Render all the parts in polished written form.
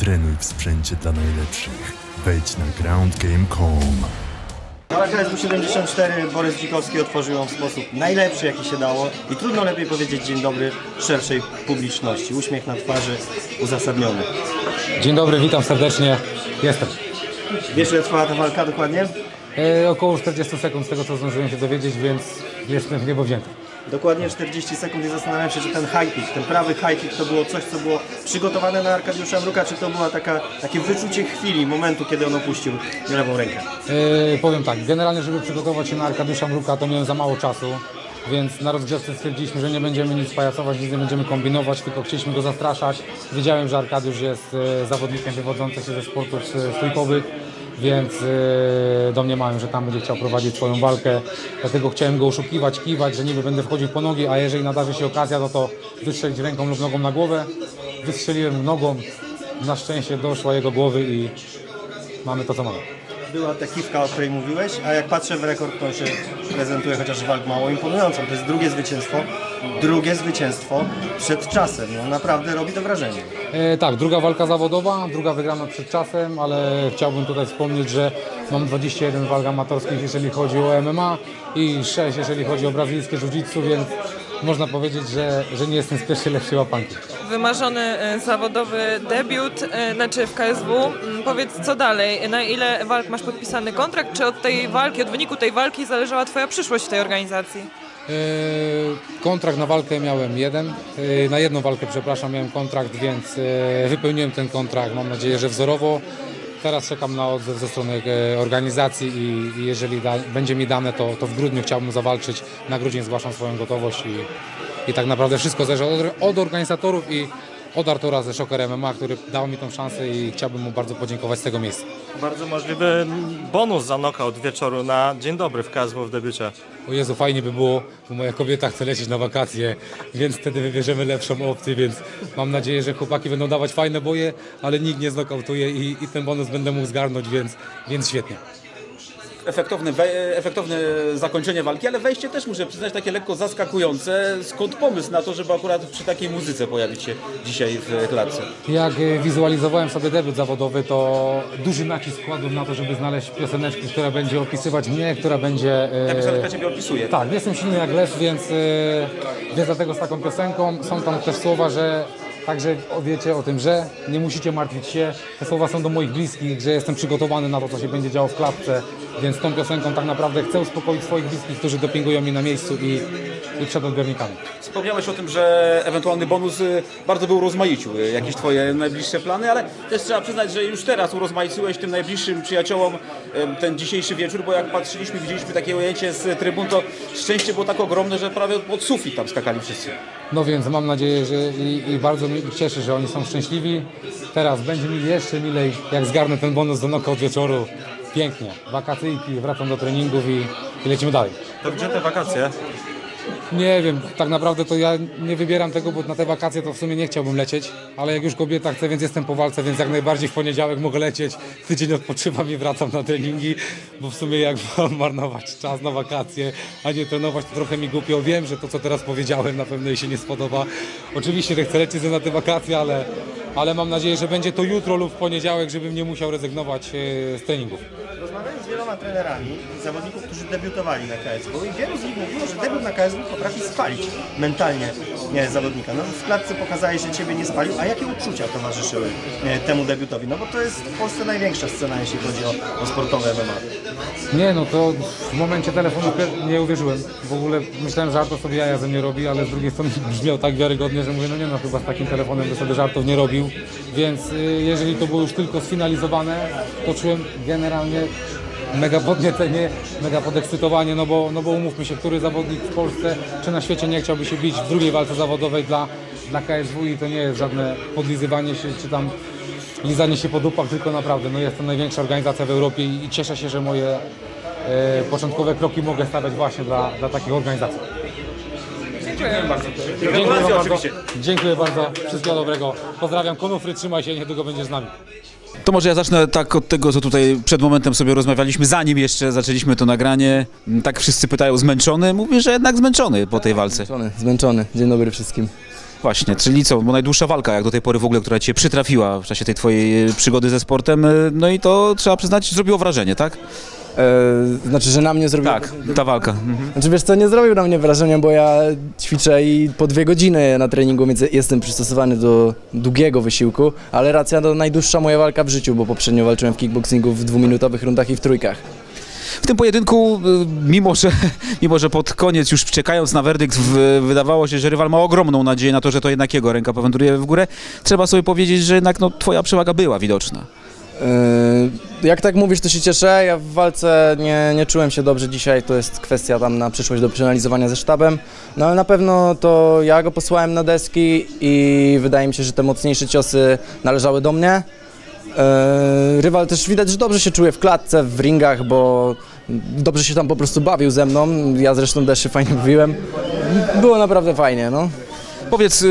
Trenuj w sprzęcie dla najlepszych. Wejdź na groundgame.com. Ale KSW 74 Borys Dzikowski otworzył ją w sposób najlepszy, jaki się dało i trudno lepiej powiedzieć dzień dobry szerszej publiczności. Uśmiech na twarzy uzasadniony. Dzień dobry, witam serdecznie. Jestem. Wiesz, ile trwała ta walka dokładnie? Około 40 sekund z tego, co zdążyłem się dowiedzieć, więc jestem w niebo wzięty. Dokładnie 40 sekund i zastanawiam się, czy ten high kick, ten prawy high kick to było coś, co było przygotowane na Arkadiusza Mruka, czy to było takie wyczucie chwili, momentu, kiedy on opuścił lewą rękę? Powiem tak, generalnie, żeby przygotować się na Arkadiusza Mruka, to miałem za mało czasu, więc na rozgrzewce stwierdziliśmy, że nie będziemy nic pajacować, nic nie będziemy kombinować, tylko chcieliśmy go zastraszać. Wiedziałem, że Arkadiusz jest zawodnikiem wywodzącym się ze sportów stójkowych, więc domniemałem, że tam będzie chciał prowadzić swoją walkę. Dlatego chciałem go oszukiwać, kiwać, że niby będę wchodził po nogi, a jeżeli nadarzy się okazja, no to wystrzelić ręką lub nogą na głowę. Wystrzeliłem nogą, na szczęście doszła jego głowy i mamy to, co mamy. Była ta kiwka, o której mówiłeś, a jak patrzę w rekord, to się prezentuje chociaż walk mało imponującą. To jest drugie zwycięstwo przed czasem. No, naprawdę robi to wrażenie. Tak, druga walka zawodowa, druga wygrana przed czasem, ale chciałbym tutaj wspomnieć, że mam 21 walk amatorskich, jeżeli chodzi o MMA i 6, jeżeli chodzi o brazylijskie jiu-jitsu, więc można powiedzieć, że nie jestem z pierwszej lepszej łapanki. Wymarzony zawodowy debiut, znaczy w KSW. Powiedz, co dalej? Na ile walk masz podpisany kontrakt? Czy od tej walki, od wyniku tej walki zależała Twoja przyszłość w tej organizacji? Kontrakt na walkę miałem miałem kontrakt, więc wypełniłem ten kontrakt. Mam nadzieję, że wzorowo. Teraz czekam na odzew ze strony organizacji i jeżeli będzie mi dane, to w grudniu chciałbym zawalczyć. Na grudzień zgłaszam swoją gotowość i tak naprawdę wszystko zależy od organizatorów i od Artura ze ShockerMMA, który dał mi tą szansę i chciałbym mu bardzo podziękować z tego miejsca. Bardzo możliwy bonus za knockout wieczoru na dzień dobry w KSW w debiucie. O Jezu, fajnie by było, bo moja kobieta chce lecieć na wakacje, więc wtedy wybierzemy lepszą opcję, więc mam nadzieję, że chłopaki będą dawać fajne boje, ale nikt nie znokautuje i ten bonus będę mógł zgarnąć, więc świetnie. Efektowne zakończenie walki, ale wejście też muszę przyznać takie lekko zaskakujące. Skąd pomysł na to, żeby akurat przy takiej muzyce pojawić się dzisiaj w klatce? Jak wizualizowałem sobie debiut zawodowy, to duży nacisk kładłem na to, żeby znaleźć pioseneczkę, która będzie opisywać mnie, która będzie... Ta piosenka Ciebie opisuje. Tak, jestem silny jak lew, więc dlatego z taką piosenką są tam też słowa, że... Także wiecie o tym, że nie musicie martwić się. Te słowa są do moich bliskich, że jestem przygotowany na to, co się będzie działo w klatce. Więc tą piosenką tak naprawdę chcę uspokoić swoich bliskich, którzy dopingują mi na miejscu i przed odbiornikami. Wspomniałeś o tym, że ewentualny bonus bardzo był rozmaicił jakieś Twoje najbliższe plany, ale też trzeba przyznać, że już teraz urozmaiciłeś tym najbliższym przyjaciołom ten dzisiejszy wieczór, bo jak patrzyliśmy, widzieliśmy takie ujęcie z trybun, to szczęście było tak ogromne, że prawie od sufit tam skakali wszyscy. No więc mam nadzieję, że i bardzo mnie cieszy, że oni są szczęśliwi. Teraz będzie mi jeszcze milej, jak zgarnę ten bonus do knockout wieczoru. Pięknie. Wakacyjki, wracam do treningów i lecimy dalej. To gdzie te wakacje? Nie wiem, tak naprawdę to ja nie wybieram tego, bo na te wakacje to w sumie nie chciałbym lecieć, ale jak już kobieta chce, więc jestem po walce, więc jak najbardziej w poniedziałek mogę lecieć, tydzień odpoczywam i wracam na treningi, bo w sumie jak mam marnować czas na wakacje, a nie trenować, to trochę mi głupio. Wiem, że to, co teraz powiedziałem, na pewno jej się nie spodoba. Oczywiście, że chcę lecieć na te wakacje, ale mam nadzieję, że będzie to jutro lub w poniedziałek, żebym nie musiał rezygnować z treningów. Rozmawiałem z wieloma trenerami zawodników, którzy debiutowali na KSW i wielu z nich mówiło, że debiut na KSW potrafi spalić mentalnie zawodnika. No, w klatce pokazałeś, że Ciebie nie spalił, a jakie uczucia towarzyszyły temu debiutowi? No bo to jest w Polsce największa scena, jeśli chodzi o sportowe MMA. Nie, no to w momencie telefonu nie uwierzyłem. W ogóle myślałem, że żartów sobie jaja ze mnie robi, ale z drugiej strony brzmiał tak wiarygodnie, że mówię, no nie no, chyba z takim telefonem by sobie żartów nie robił. Więc jeżeli to było już tylko sfinalizowane, to czułem generalnie mega podniecenie, mega podekscytowanie, no bo umówmy się, który zawodnik w Polsce czy na świecie nie chciałby się bić w drugiej walce zawodowej dla KSW i to nie jest żadne podlizywanie się czy tam lizanie się po dupach, tylko naprawdę no jest to największa organizacja w Europie i cieszę się, że moje początkowe kroki mogę stawiać właśnie dla takich organizacji. Dziękuję bardzo. Dziękuję bardzo. Wszystkiego dobrego. Pozdrawiam Konufry, trzymaj się, niedługo będziesz z nami. To może ja zacznę tak od tego, co tutaj przed momentem sobie rozmawialiśmy, zanim jeszcze zaczęliśmy to nagranie. Tak wszyscy pytają, zmęczony? Mówię, że jednak zmęczony po tej walce. Zmęczony. Dzień dobry wszystkim. Właśnie, czyli co, bo najdłuższa walka jak do tej pory w ogóle, która cię przytrafiła w czasie tej twojej przygody ze sportem, no i to trzeba przyznać, zrobiło wrażenie, tak? Znaczy, że na mnie zrobił... Tak, ta walka. Mhm. Znaczy, wiesz co, nie zrobił na mnie wrażenia, bo ja ćwiczę i po 2 godziny na treningu, więc jestem przystosowany do długiego wysiłku, ale racja, to najdłuższa moja walka w życiu, bo poprzednio walczyłem w kickboxingu w 2-minutowych rundach i w trójkach. W tym pojedynku, mimo że pod koniec, już czekając na werdykt, wydawało się, że rywal ma ogromną nadzieję na to, że to jednak jego ręka powędruje w górę, trzeba sobie powiedzieć, że jednak no, twoja przewaga była widoczna. Jak tak mówisz, to się cieszę. Ja w walce nie czułem się dobrze dzisiaj, to jest kwestia tam na przyszłość do przeanalizowania ze sztabem. No ale na pewno to ja go posłałem na deski i wydaje mi się, że te mocniejsze ciosy należały do mnie. Rywal też widać, że dobrze się czuje w klatce, w ringach, bo dobrze się tam po prostu bawił ze mną. Ja zresztą też się fajnie bawiłem. Było naprawdę fajnie, no. Powiedz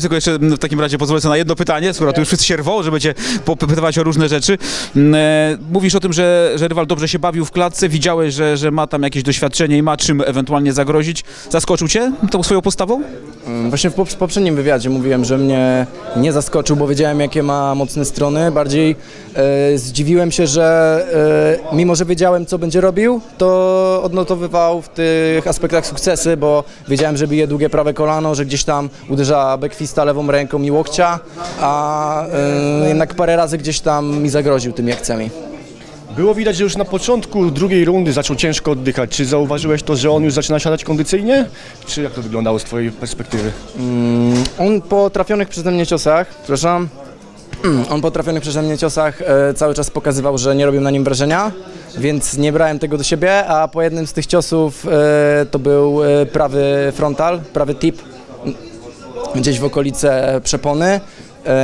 tylko jeszcze, w takim razie pozwolę sobie na jedno pytanie, skoro tu już wszyscy się rwą, żeby cię popytywać o różne rzeczy. Mówisz o tym, że rywal dobrze się bawił w klatce, widziałeś, że ma tam jakieś doświadczenie i ma czym ewentualnie zagrozić. Zaskoczył cię tą swoją postawą? Właśnie w poprzednim wywiadzie mówiłem, że mnie nie zaskoczył, bo wiedziałem, jakie ma mocne strony. Bardziej zdziwiłem się, że mimo, że wiedziałem, co będzie robił, to odnotowywał w tych aspektach sukcesy, bo wiedziałem, że bije długie prawe kolano, że gdzieś tam uderza kwista lewą ręką i łokcia, a jednak parę razy gdzieś tam mi zagroził tymi akcjami. Było widać, że już na początku drugiej rundy zaczął ciężko oddychać. Czy zauważyłeś to, że on już zaczyna siadać kondycyjnie? Czy jak to wyglądało z twojej perspektywy? On po trafionych przeze mnie ciosach, przepraszam, cały czas pokazywał, że nie robią na nim wrażenia, więc nie brałem tego do siebie, a po jednym z tych ciosów to był prawy frontal, prawy tip, gdzieś w okolice przepony.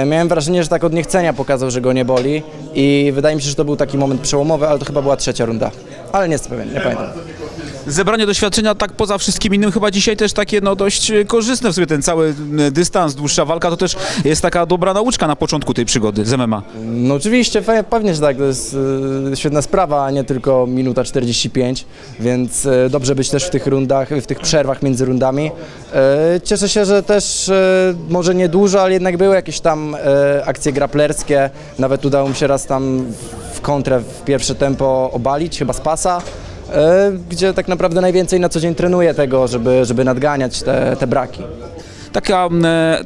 Miałem wrażenie, że tak od niechcenia pokazał, że go nie boli i wydaje mi się, że to był taki moment przełomowy, ale to chyba była 3. runda, ale nie jestem pewien, nie pamiętam. Zebranie doświadczenia tak poza wszystkim innym chyba dzisiaj też takie no dość korzystne w sobie, ten cały dystans, dłuższa walka to też jest taka dobra nauczka na początku tej przygody z MMA. No oczywiście, pewnie, że tak, to jest świetna sprawa, a nie tylko minuta 45, więc dobrze być też w tych rundach, w tych przerwach między rundami. Cieszę się, że też może nie dużo, ale jednak były jakieś tam akcje graplerskie, nawet udało mi się raz tam w kontrę w pierwsze tempo obalić, chyba z pasa, gdzie tak naprawdę najwięcej na co dzień trenuję tego, żeby nadganiać te braki.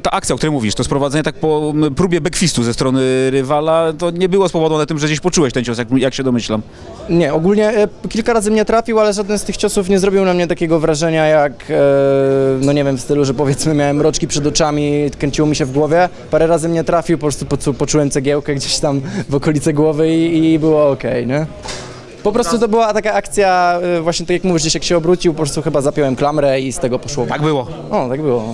Ta akcja, o której mówisz, to sprowadzenie tak po próbie backfistu ze strony rywala, to nie było spowodowane tym, że gdzieś poczułeś ten cios, jak się domyślam. Nie, ogólnie kilka razy mnie trafił, ale żaden z tych ciosów nie zrobił na mnie takiego wrażenia jak, no nie wiem, w stylu, że powiedzmy miałem mroczki przed oczami, kręciło mi się w głowie. Parę razy mnie trafił, po prostu poczułem cegiełkę gdzieś tam w okolicy głowy i było okej, nie? Po prostu to była taka akcja, właśnie tak jak mówisz, gdzieś jak się obrócił, po prostu chyba zapiąłem klamrę i z tego poszło. Tak było. O, tak było.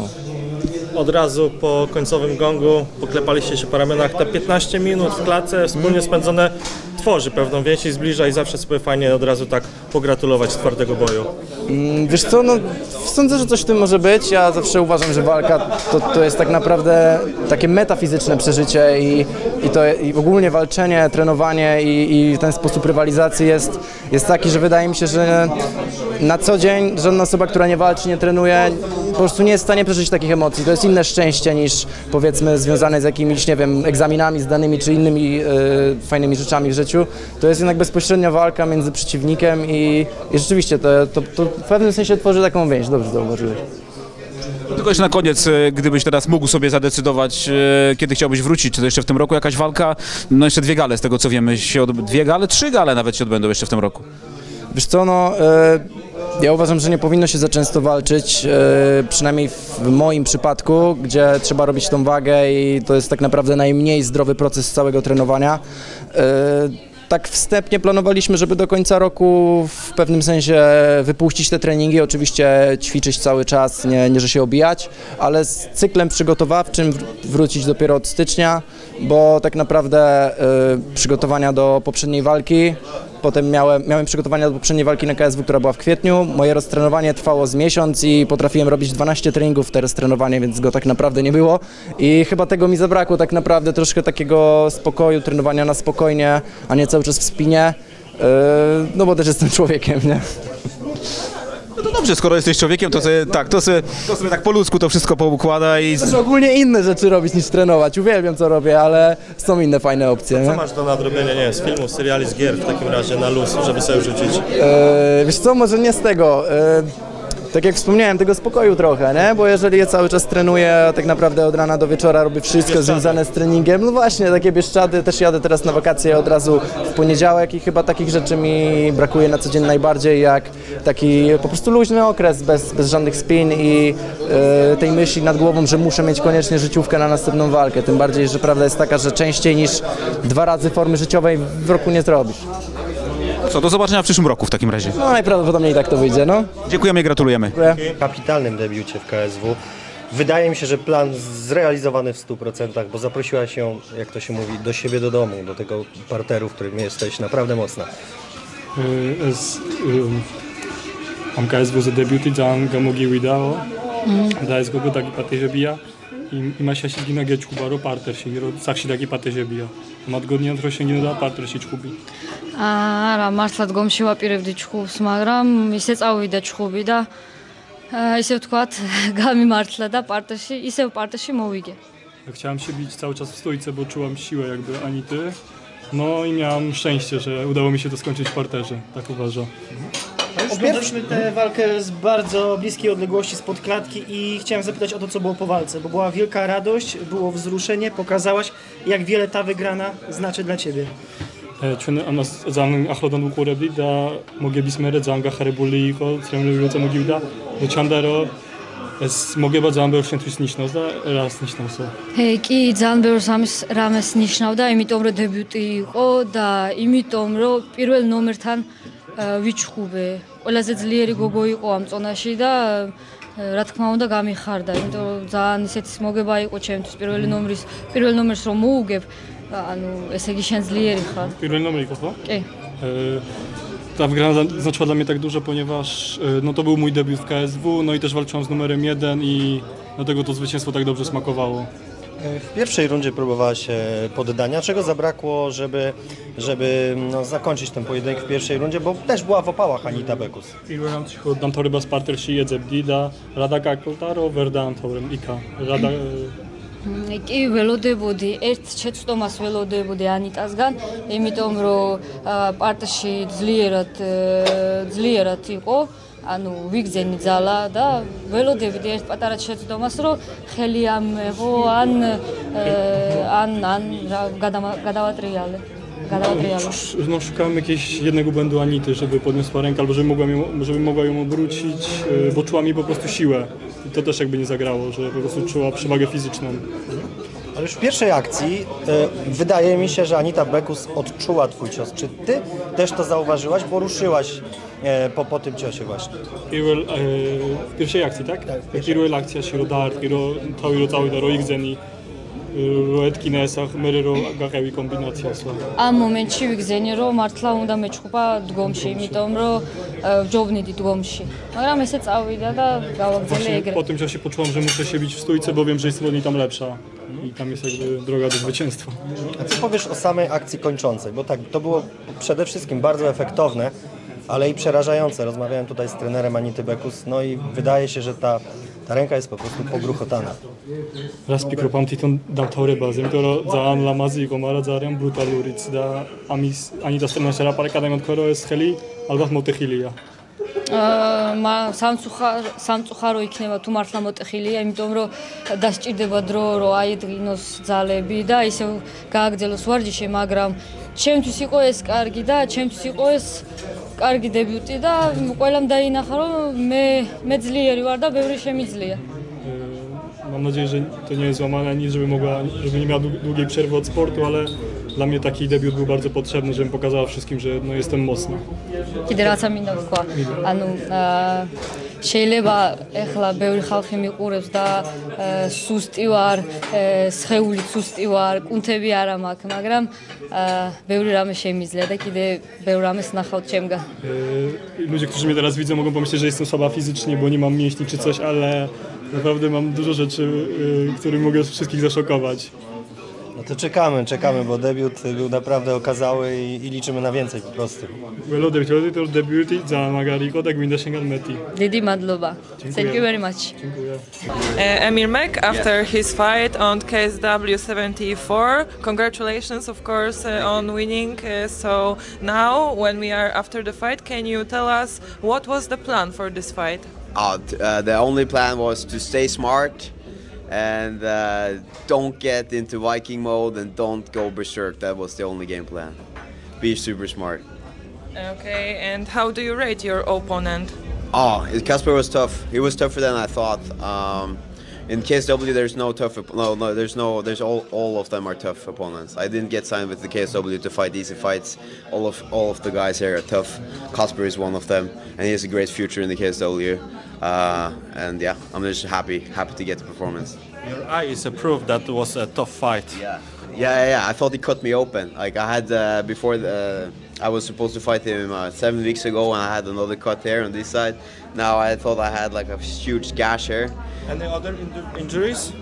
Od razu po końcowym gongu poklepaliście się po ramionach. Te 15 minut w klatce wspólnie spędzone tworzy pewną więź i zbliża i zawsze sobie fajnie od razu tak pogratulować twardego boju. Wiesz co, no sądzę, że coś w tym może być. Ja zawsze uważam, że walka to jest tak naprawdę takie metafizyczne przeżycie i ogólnie walczenie, trenowanie i ten sposób rywalizacji jest taki, że wydaje mi się, że na co dzień żadna osoba, która nie walczy, nie trenuje, po prostu nie jest w stanie przeżyć takich emocji. To jest inne szczęście niż powiedzmy związane z jakimiś, nie wiem, egzaminami zdanymi czy innymi fajnymi rzeczami w życiu. To jest jednak bezpośrednia walka między przeciwnikiem i rzeczywiście to w pewnym sensie tworzy taką więź. Dobrze zauważyłeś. Tylko jeszcze na koniec, gdybyś teraz mógł sobie zadecydować, kiedy chciałbyś wrócić, czy to jeszcze w tym roku jakaś walka? No jeszcze 2 gale z tego co wiemy, 3 gale nawet się odbędą jeszcze w tym roku. Wiesz co, no... Ja uważam, że nie powinno się za często walczyć, przynajmniej w moim przypadku, gdzie trzeba robić tą wagę i to jest tak naprawdę najmniej zdrowy proces całego trenowania. Tak wstępnie planowaliśmy, żeby do końca roku w pewnym sensie wypuścić te treningi, oczywiście ćwiczyć cały czas, nie że się obijać, ale z cyklem przygotowawczym wrócić dopiero od stycznia, bo tak naprawdę przygotowania do poprzedniej walki, potem miałem przygotowania do poprzedniej walki na KSW, która była w kwietniu, moje roztrenowanie trwało z miesiąc i potrafiłem robić 12 treningów te roztrenowanie, więc go tak naprawdę nie było i chyba tego mi zabrakło tak naprawdę, troszkę takiego spokoju, trenowania na spokojnie, a nie cały czas w spinie, no bo też jestem człowiekiem, nie? to dobrze, skoro jesteś człowiekiem, to sobie, tak, to sobie tak po ludzku to wszystko poukłada i... Chcesz ogólnie inne rzeczy robić niż trenować, uwielbiam co robię, ale są inne fajne opcje. Co masz do nadrobienia, nie wiem, z filmów, seriali, z gier w takim razie na luz, żeby sobie rzucić? Wiesz co, może nie z tego. Tak jak wspomniałem, tego spokoju trochę, nie? Bo jeżeli ja cały czas trenuję, tak naprawdę od rana do wieczora robię wszystko związane z treningiem, no właśnie, takie bieszczady, też jadę teraz na wakacje od razu w poniedziałek i chyba takich rzeczy mi brakuje na co dzień najbardziej, jak taki po prostu luźny okres, bez żadnych spin i tej myśli nad głową, że muszę mieć koniecznie życiówkę na następną walkę, tym bardziej, że prawda jest taka, że częściej niż 2 razy formy życiowej w roku nie zrobisz. Co, do zobaczenia w przyszłym roku w takim razie. No najprawdopodobniej tak to wyjdzie, no. Dziękujemy i gratulujemy. W kapitalnym debiucie w KSW. Wydaje mi się, że plan zrealizowany w 100%, bo zaprosiłaś ją, jak to się mówi, do siebie, do domu, do tego parteru, w którym jesteś naprawdę mocna. Am KSW zadebiutowałam Gamugi Widao, da jest go taki patyże bija. I ma się gina geć kubaro parter się sakshi taki patyże bija. Matgodnia troszkę nie da parter się kubi. Ara marslat gom się łapie w dyczku smagram, misec awi da chubi da. I się wkład gami marslada parter się i się parter się mówię. Chciałam się bić cały czas w stójce, bo czułam siłę jakby Anity. No i miałam szczęście, że udało mi się to skończyć w parterze, tak uważam. Oglądaliśmy tę walkę z bardzo bliskiej odległości, spod klatki i chciałem zapytać o to, co było po walce, bo była wielka radość, było wzruszenie, pokazałaś, jak wiele ta wygrana znaczy dla Ciebie. Mogę bardzo ambitniejszy niż nas, raz niż nas. Hej, i zamber sam rames niż nauda, i mi tomro debiuty, oda, i mi tomro pierwszy numer tan. Wichube. Ola zedzlieri gogoi koam. Ona się da radkmaunda gami harda. To za niestety mogę bać o czym. Pierwszy numer są mogę. Ano, esegiszeń zlieri hard. Pierwszy numer kogo? Ta wygrana znaczyła dla mnie tak dużo, ponieważ no to był mój debiut w KSW, no i też walczyłam z numerem 1 i dlatego to zwycięstwo tak dobrze smakowało. W pierwszej rundzie próbowała się poddania, czego zabrakło, żeby no, zakończyć ten pojedynek w pierwszej rundzie, bo też była w opałach Anita Bekus. Pierwszą cicho dam to ryba z parter się jedzę bdida, rada kakultaro, werdam torem ika, rada... I velodebudi, ertchet Tomas velodebudi Anita zgan, i mi tomro parter się zlierat iko. Anu wigzeni zala da velodebudi ert patarachet Tomas ro heliam evo an gadawat reale. No, szukałem jakiegoś jednego błędu Anity, żeby podniosła rękę albo żeby mogła ją obrócić, bo czuła mi po prostu siłę. I to też jakby nie zagrało, że po prostu czuła przewagę fizyczną. Ale już w pierwszej akcji wydaje mi się, że Anita Bekus odczuła twój cios. Czy ty też to zauważyłaś, bo ruszyłaś po tym ciosie właśnie? W pierwszej akcji, tak? Tak, w pierwszej akcji się rodała, cały do roigzeni. Roetki na esach, merero, gakawi kombinacja. A momencie wigzeniro, martla unda meczkupa dgomsi, mi tomro wdziobnidi dgomsi. Magram jest cały da gałak zalegre. Po tym czasie poczułam, że muszę się bić w stójce, bo wiem, że jest od tam lepsza. I tam jest jakby droga do zwycięstwa. A co powiesz o samej akcji kończącej? Bo tak, to było przede wszystkim bardzo efektowne, ale i przerażające. Rozmawiałem tutaj z trenerem Anity Bekus, no i wydaje się, że ta ręka jest po prostu pogruchotana. Raz pikropam titon dam tory bazem, to za an lamazi gomara zariam brutaluritz da amis Anita strona szera parka dam odkoro jest heli albo motechilia. Ma sam sucharo ikneva tu martla motechilia, imitom ro dastirde dro ro aidrinos zalebi da i się kagdelo swardishe magram chemtus iko es kargi da chemtus iko es კარგი დებიუტი და ყველამ დაინახა რომ მე ძლიერი ვარ და ბევრი შემიძლია. Mam nadzieję, że to nie jest złamane ani żeby nie miała długiej przerwy od sportu, ale dla mnie taki debiut był bardzo potrzebny, żebym pokazała wszystkim, że no jestem mocna. Kiedy raca mi nawykła, ano შეიძლება ეხლა ბევრი ხალხი მიყურებს და სუსტი ვარ, სხეული სუსტი ვარ, კუნთები არ მაქვს, მაგრამ ბევრი რამე შემიძლია და კიდე ბევრ რამეს ნახავთ ჩემგან. Ludzie, którzy mnie teraz widzą, mogą pomyśleć, że jestem słaba fizycznie, bo nie mam mięśni czy coś, ale naprawdę mam dużo rzeczy, którymi mogę wszystkich zaszokować. No to czekamy, bo debiut był naprawdę okazały i liczymy na więcej po prostu. Było debiuty, to debiuty za Magariko, tak mi dosięgam mety. Didi Madluba. Thank you very much. Dziękuję. Emil Mek, after his fight on KSW 74, congratulations of course on winning. So now, when we are after the fight, can you tell us what was the plan for this fight? The only plan was to stay smart and don't get into Viking mode and don't go berserk. That was the only game plan. Be super smart. Okay, and how do you rate your opponent? Kacper was tough. He was tougher than I thought. In KSW there's no tough all of them are tough opponents. I didn't get signed with the KSW to fight easy fights. All of the guys here are tough. Kacper is one of them and he has a great future in the KSW. And yeah, I'm just happy to get the performance. Your eye is a proof that was a tough fight. Yeah. I thought he cut me open. Like I had I was supposed to fight him 7 weeks ago, and I had another cut here on this side. Now I thought I had like a huge gash here. And the other injuries?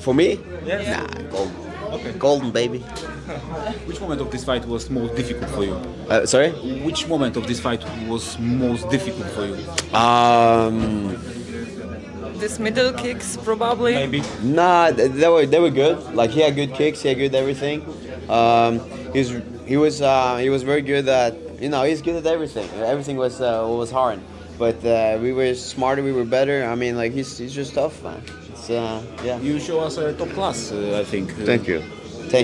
For me? Yeah. Nah, golden. Okay. Golden, baby. Which moment of this fight was most difficult for you? Sorry? Which moment of this fight was most difficult for you? This middle kicks, probably. Maybe. Nah, they were good. Like he had good kicks, he had good everything. He was very good at, you know, he's good at everything. Everything was hard, but we were smarter, we were better. I mean, like he's just tough, man. It's, yeah. You show us a top class, I think. Thank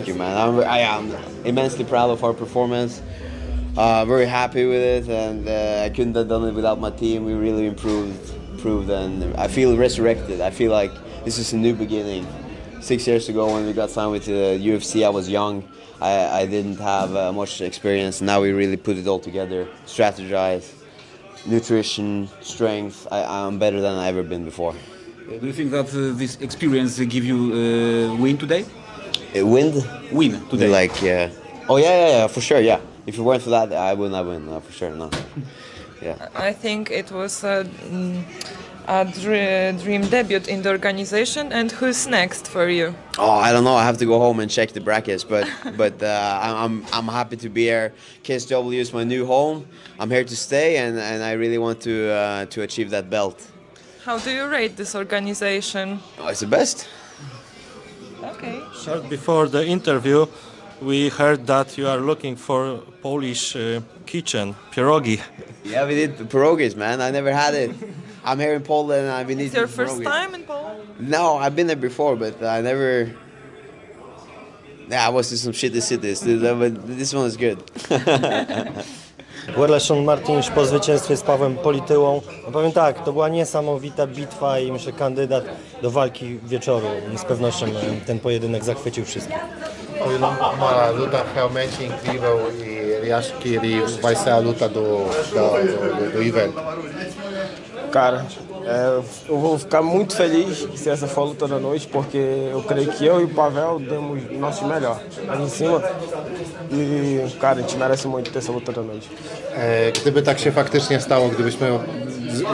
you, man. I am immensely proud of our performance. Very happy with it, and I couldn't have done it without my team. We really improved, and I feel resurrected. I feel like this is a new beginning. 6 years ago, when we got signed with the UFC, I was young. I didn't have much experience. Now we really put it all together, strategize, nutrition, strength. I'm better than I've ever been before. Do you think that this experience give you a win today? A win? Win today. Like, yeah, for sure, yeah. If it weren't for that, I would not win, for sure, no. Yeah. I think it was a dream debut in the organization. And who's next for you? I don't know, I have to go home and check the brackets, but I'm happy to be here. KSW is my new home. I'm here to stay, and I really want to achieve that belt. How do you rate this organization? It's the best. Okay. Short before the interview, we heard that you are looking for Polish kitchen pierogi. Yeah, we did pierogies, man. I never had it. I'm here in Poland, and I've been eating pierogies. Is your first time in Poland? No, I've been there before, but I never. Yeah, I was in some shitty cities, but this one is good. Werelleson Martins po zwycięstwie z Pawłem Polityłą. No powiem tak, to była niesamowita bitwa i myślę, kandydat do walki wieczoru. Z pewnością ten pojedynek zachwycił wszystkich. Uma luta realmente incrível e ele acho que ele vai ser a luta do evento. Cara, eu vou ficar muito feliz se essa for a luta da noite, porque eu creio que eu e o Paweł demos o nosso melhor ali em cima i, cara, a gente merece muito ter essa luta da noite. Gdyby tak się faktycznie stało, gdybyśmy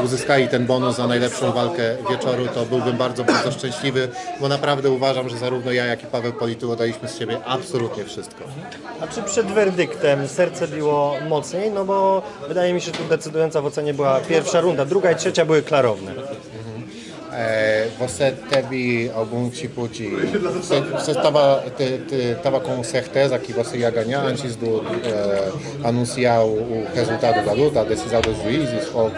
uzyskali ten bonus za najlepszą walkę wieczoru, to byłbym bardzo, bardzo szczęśliwy, bo naprawdę uważam, że zarówno ja, jak i Paweł Polityło daliśmy z siebie absolutnie wszystko. A czy przed werdyktem serce biło mocniej? No bo wydaje mi się, że tu decydująca w ocenie była pierwsza runda, druga i trzecia były klarowne. Você teve algum tipo de... Você estava com certeza que você ia ganhar antes de anunciar o resultado da luta, a decisão dos juízes? Ou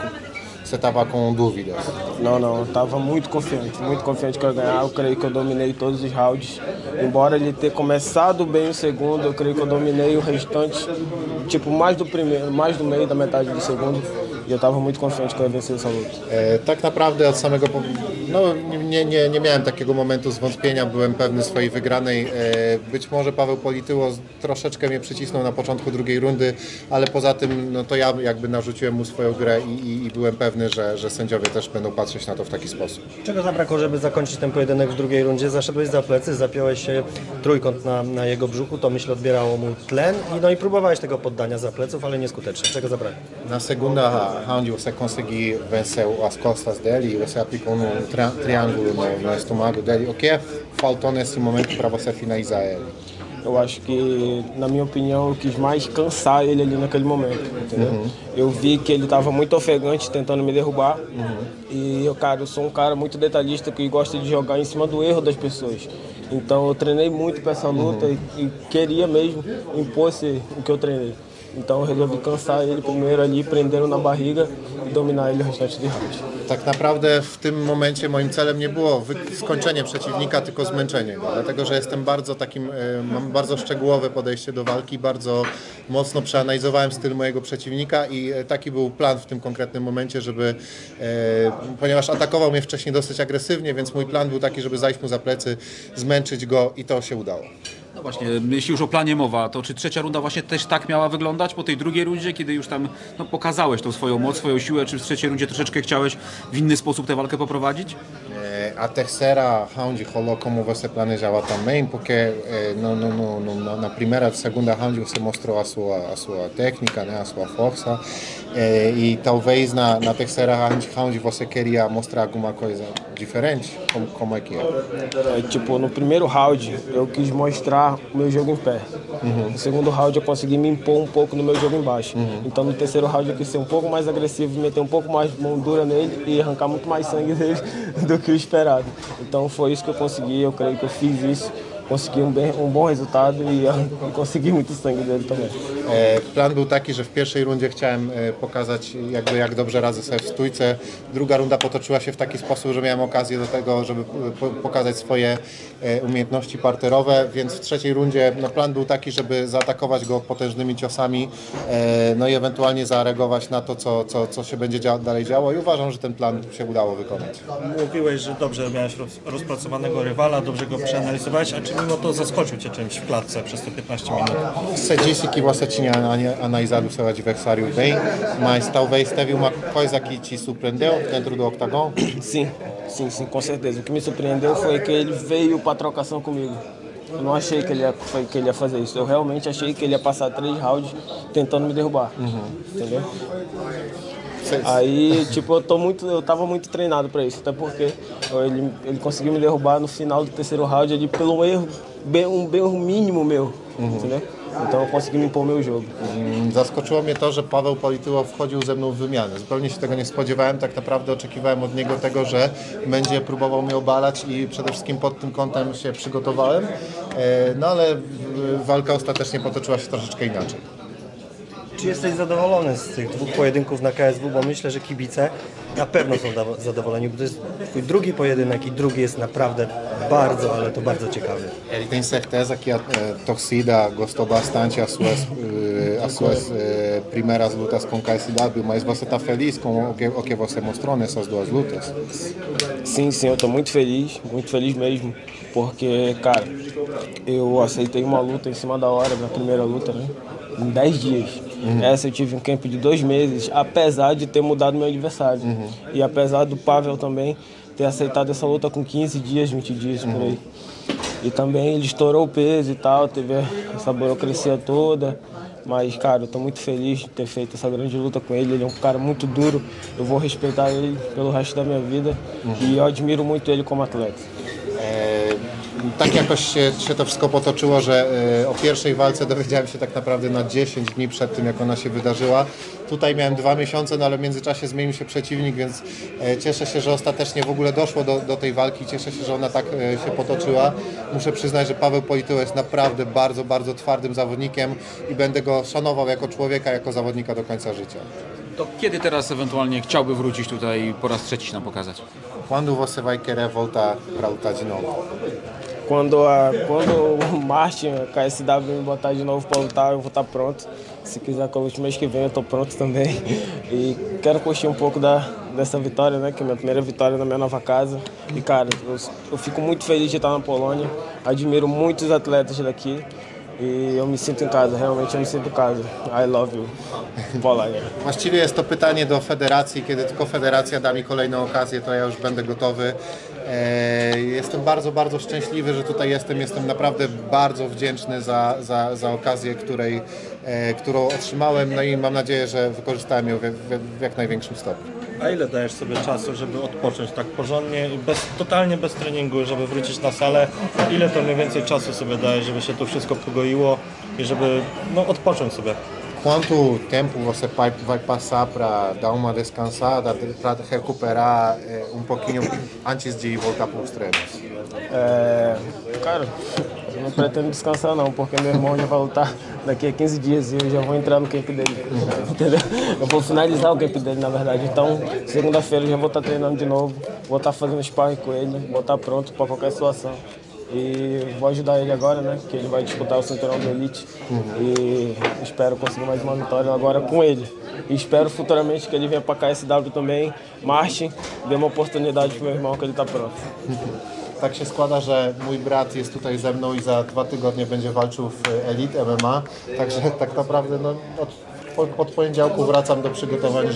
você estava com dúvidas? Não, estava muito confiante que eu ia ganhar. Eu creio que eu dominei todos os rounds. Embora ele ter começado bem o segundo, eu creio que eu dominei o restante, tipo, mais do primeiro, mais do meio, da metade do segundo. Ja byłem bardzo konfiant, że będę salut. Tak naprawdę od samego nie miałem takiego momentu zwątpienia, byłem pewny swojej wygranej. Być może Paweł Polityło troszeczkę mnie przycisnął na początku drugiej rundy, ale poza tym no to ja jakby narzuciłem mu swoją grę i byłem pewny, że sędziowie też będą patrzeć na to w taki sposób. Czego zabrakło, żeby zakończyć ten pojedynek w drugiej rundzie? Zaszedłeś za plecy, zapiąłeś trójkąt na jego brzuchu, to myślę odbierało mu tlen i próbowałeś tego poddania za pleców, ale nieskutecznie. Czego zabrakło? Na sekunda onde você conseguir vencer as costas dele e você aplica um triângulo no estômago dele, o que é faltou nesse momento para você finalizar ele? Eu acho que, na minha opinião, eu quis mais cansar ele ali naquele momento, entendeu? Uhum. Eu vi que ele estava muito ofegante, tentando me derrubar. Uhum. E, eu sou um cara muito detalhista, que gosta de jogar em cima do erro das pessoas. Então, eu treinei muito para essa luta e queria mesmo impor-se o que eu treinei. Então, eu resolvi cansar ele primeiro ali, prendendo na barriga i dominar ele o restante do round. Tak naprawdę w tym momencie moim celem nie było skończenie przeciwnika, tylko zmęczenie go. Dlatego, że jestem bardzo mam bardzo szczegółowe podejście do walki, bardzo mocno przeanalizowałem styl mojego przeciwnika i taki był plan w tym konkretnym momencie, żeby, ponieważ atakował mnie wcześniej dosyć agresywnie, więc mój plan był taki, żeby zajść mu za plecy, zmęczyć go i to się udało. No właśnie, jeśli już o planie mowa, to czy trzecia runda właśnie też tak miała wyglądać po tej drugiej rundzie, kiedy już tam pokazałeś tą swoją moc, swoją siłę, czy w trzeciej rundzie troszeczkę chciałeś w inny sposób tę walkę poprowadzić? A terceira round rolou como você planejava também, porque na primeira, segunda round você mostrou a sua técnica, né, a sua força, e talvez na terceira round você queria mostrar alguma coisa diferente, como é que é? Tipo, no primeiro round eu quis mostrar o meu jogo em pé. Uhum. No segundo round eu consegui me impor um pouco no meu jogo embaixo. Uhum. Então no terceiro round eu quis ser um pouco mais agressivo, meter um pouco mais mão dura nele e arrancar muito mais sangue dele do que o esperado. Então foi isso que eu consegui, eu creio que eu fiz isso. Consegui um bom resultado i conseguiłem to sangue dele também. Plan był taki, że w pierwszej rundzie chciałem pokazać jak dobrze radzę sobie w stójce. Druga runda potoczyła się w taki sposób, że miałem okazję do tego, żeby pokazać swoje umiejętności parterowe, więc w trzeciej rundzie plan był taki, żeby zaatakować go potężnymi ciosami, no i ewentualnie zareagować na to, co się będzie dalej działo i uważam, że ten plan się udało wykonać. Mówiłeś, że dobrze miałeś rozpracowanego rywala, dobrze go przeanalizować, a czy mimo to zaskoczył Cię czymś w klatce przez te 15 minut? Você disse que você tinha analisado seu adversário bem, mas talvez teve uma coisa que te surpreendeu dentro do octagon? Sim, com certeza. O que me surpreendeu foi que ele veio para trocação comigo. Eu não achei que ele ia fazer isso. Eu realmente achei que ele ia passar 3 rounds tentando me derrubar. Uhum. Entendeu? Aí, tipo, eu tava muito treinado pra isso, até porque ele conseguiu me derrubar no final do terceiro round ali pelo erro, um erro mínimo meu, entendeu? Então eu consegui me impor meu jogo. Zaskoczyło mnie to, że Paweł Polityło wchodził ze mną w wymianę. Zupełnie się tego nie spodziewałem. Tak naprawdę oczekiwałem od niego tego, że będzie próbował mnie obalać i przede wszystkim pod tym kątem się przygotowałem. No ale walka ostatecznie potoczyła się troszeczkę inaczej. Czy jesteś zadowolony z tych 2 pojedynków na KSW, bo myślę, że kibice na pewno są zadowoleni, bo to jest twój drugi pojedynek i drugi jest naprawdę bardzo, ale to bardzo ciekawy. Ele tem certeza que a torcida gostou bastante as suas primeiras lutas com KSW, mas você está feliz com o que você mostrou nessas 2 lutas? Sim, eu estou muito feliz mesmo, porque, cara, eu aceitei uma luta em cima da hora, minha primeira luta, né? Em 10 dias. Uhum. Essa eu tive um camp de 2 meses, apesar de ter mudado meu adversário. Uhum. E apesar do Paweł também ter aceitado essa luta com 15 dias, 20 dias por aí. E também ele estourou o peso e tal, teve essa burocracia toda. Mas, cara, eu tô muito feliz de ter feito essa grande luta com ele. Ele é um cara muito duro, eu vou respeitar ele pelo resto da minha vida. E eu admiro muito ele como atleta. Tak jakoś się to wszystko potoczyło, że o pierwszej walce dowiedziałem się tak naprawdę na 10 dni przed tym, jak ona się wydarzyła. Tutaj miałem 2 miesiące, no ale w międzyczasie zmienił się przeciwnik, więc cieszę się, że ostatecznie w ogóle doszło do tej walki. Cieszę się, że ona tak się potoczyła. Muszę przyznać, że Paweł Polityło jest naprawdę bardzo, bardzo twardym zawodnikiem i będę go szanował jako człowieka, jako zawodnika do końca życia. To kiedy teraz ewentualnie chciałby wrócić tutaj i po raz trzeci nam pokazać? Quando você vai querer voltar para lutar de novo? Quando o Martin, a KSW me botar de novo para lutar, eu vou estar pronto. Se quiser com os meses que vem, eu estou pronto também. E quero curtir um pouco dessa vitória, né? Que é a minha primeira vitória na minha nova casa. E cara, eu fico muito feliz de estar na Polônia. Admiro muitos atletas daqui. i ja realmente eu me sinto em casa. I love you. Bola. Właściwie jest to pytanie do federacji, kiedy tylko federacja da mi kolejną okazję, to ja już będę gotowy. Jestem bardzo, bardzo szczęśliwy, że tutaj jestem. Jestem naprawdę bardzo wdzięczny za okazję, którą otrzymałem. No i mam nadzieję, że wykorzystałem ją w jak największym stopniu. A ile dajesz sobie czasu, żeby odpocząć tak porządnie, totalnie bez treningu, żeby wrócić na salę? Ile to mniej więcej czasu sobie dajesz, żeby się to wszystko pogoiło i żeby odpocząć sobie? Quanto tempo você vai passar para dar uma descansada, para recuperar pouquinho antes de voltar para os treinos? Cara, eu não pretendo descansar não, porque meu irmão já vai lutar daqui a 15 dias e eu já vou entrar no camp dele, entendeu? Eu vou finalizar o camp dele, na verdade. Então, segunda-feira eu já vou estar treinando de novo, vou estar fazendo sparring com ele, vou estar pronto para qualquer situação. I vou ajudar ele agora, né? Que ele vai disputar o cinturão do Elite. I espero conseguir mais uma vitória agora com ele. E espero futuramente que ele venha para KSW também, marche, dê uma oportunidade pro meu irmão que ele tá pronto. Tak się składa, że mój brat jest tutaj ze mną i za 2 tygodnie będzie walczył w Elite MMA. Także tak naprawdę od poniedziałku wracam do przygotowań,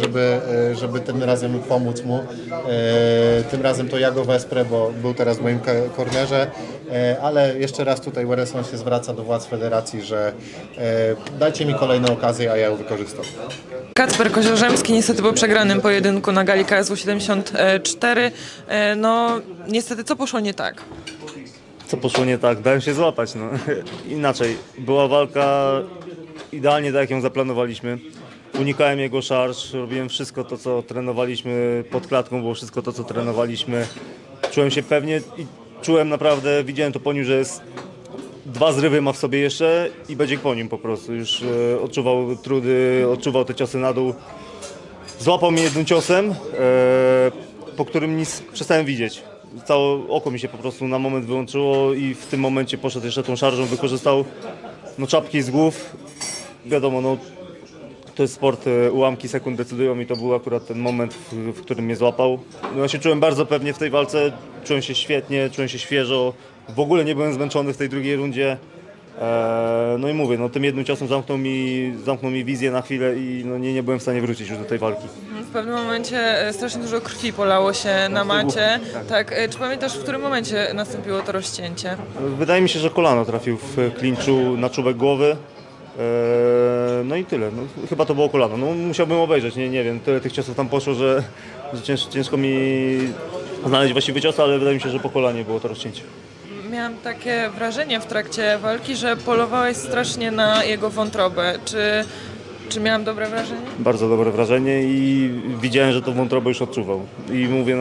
żeby tym razem pomóc mu. Tym razem to ja go wesprę, bo był teraz w moim kornerze. Ale jeszcze raz tutaj Werelleson się zwraca do władz federacji, że dajcie mi kolejną okazję, a ja ją wykorzystam. Kacper Koziorzębski niestety był przegranym pojedynku na gali KSW 74. No niestety co poszło nie tak? Co poszło nie tak? Dałem się złapać. No. Inaczej. Była walka idealnie tak, jak ją zaplanowaliśmy. Unikałem jego szarż, robiłem wszystko to, co trenowaliśmy, pod klatką było wszystko to, co trenowaliśmy. Czułem się pewnie i czułem naprawdę, widziałem to po nim, że jest 2 zrywy ma w sobie jeszcze i będzie po nim po prostu. Już odczuwał trudy, odczuwał te ciosy na dół. Złapał mnie jednym ciosem, po którym nic przestałem widzieć. Całe oko mi się po prostu na moment wyłączyło i w tym momencie poszedł jeszcze tą szarżą, wykorzystał czapki z głów. Wiadomo, to jest sport, ułamki sekund decydują i to był akurat ten moment, w którym mnie złapał. No, ja się czułem bardzo pewnie w tej walce, czułem się świetnie, czułem się świeżo. W ogóle nie byłem zmęczony w tej drugiej rundzie. No i mówię, tym jednym ciosem zamknął mi wizję na chwilę i nie byłem w stanie wrócić już do tej walki. W pewnym momencie strasznie dużo krwi polało się na macie. Tak. Czy pamiętasz, w którym momencie nastąpiło to rozcięcie? Wydaje mi się, że kolano trafił w klinczu na czubek głowy. No i tyle. Chyba to było kolano. Musiałbym obejrzeć, nie wiem, tyle tych ciosów tam poszło, że ciężko mi znaleźć właściwy cios, ale wydaje mi się, że po kolanie było to rozcięcie. Miałam takie wrażenie w trakcie walki, że polowałeś strasznie na jego wątrobę. Czy miałam dobre wrażenie? Bardzo dobre wrażenie i widziałem, że tą wątrobę już odczuwał. I mówię,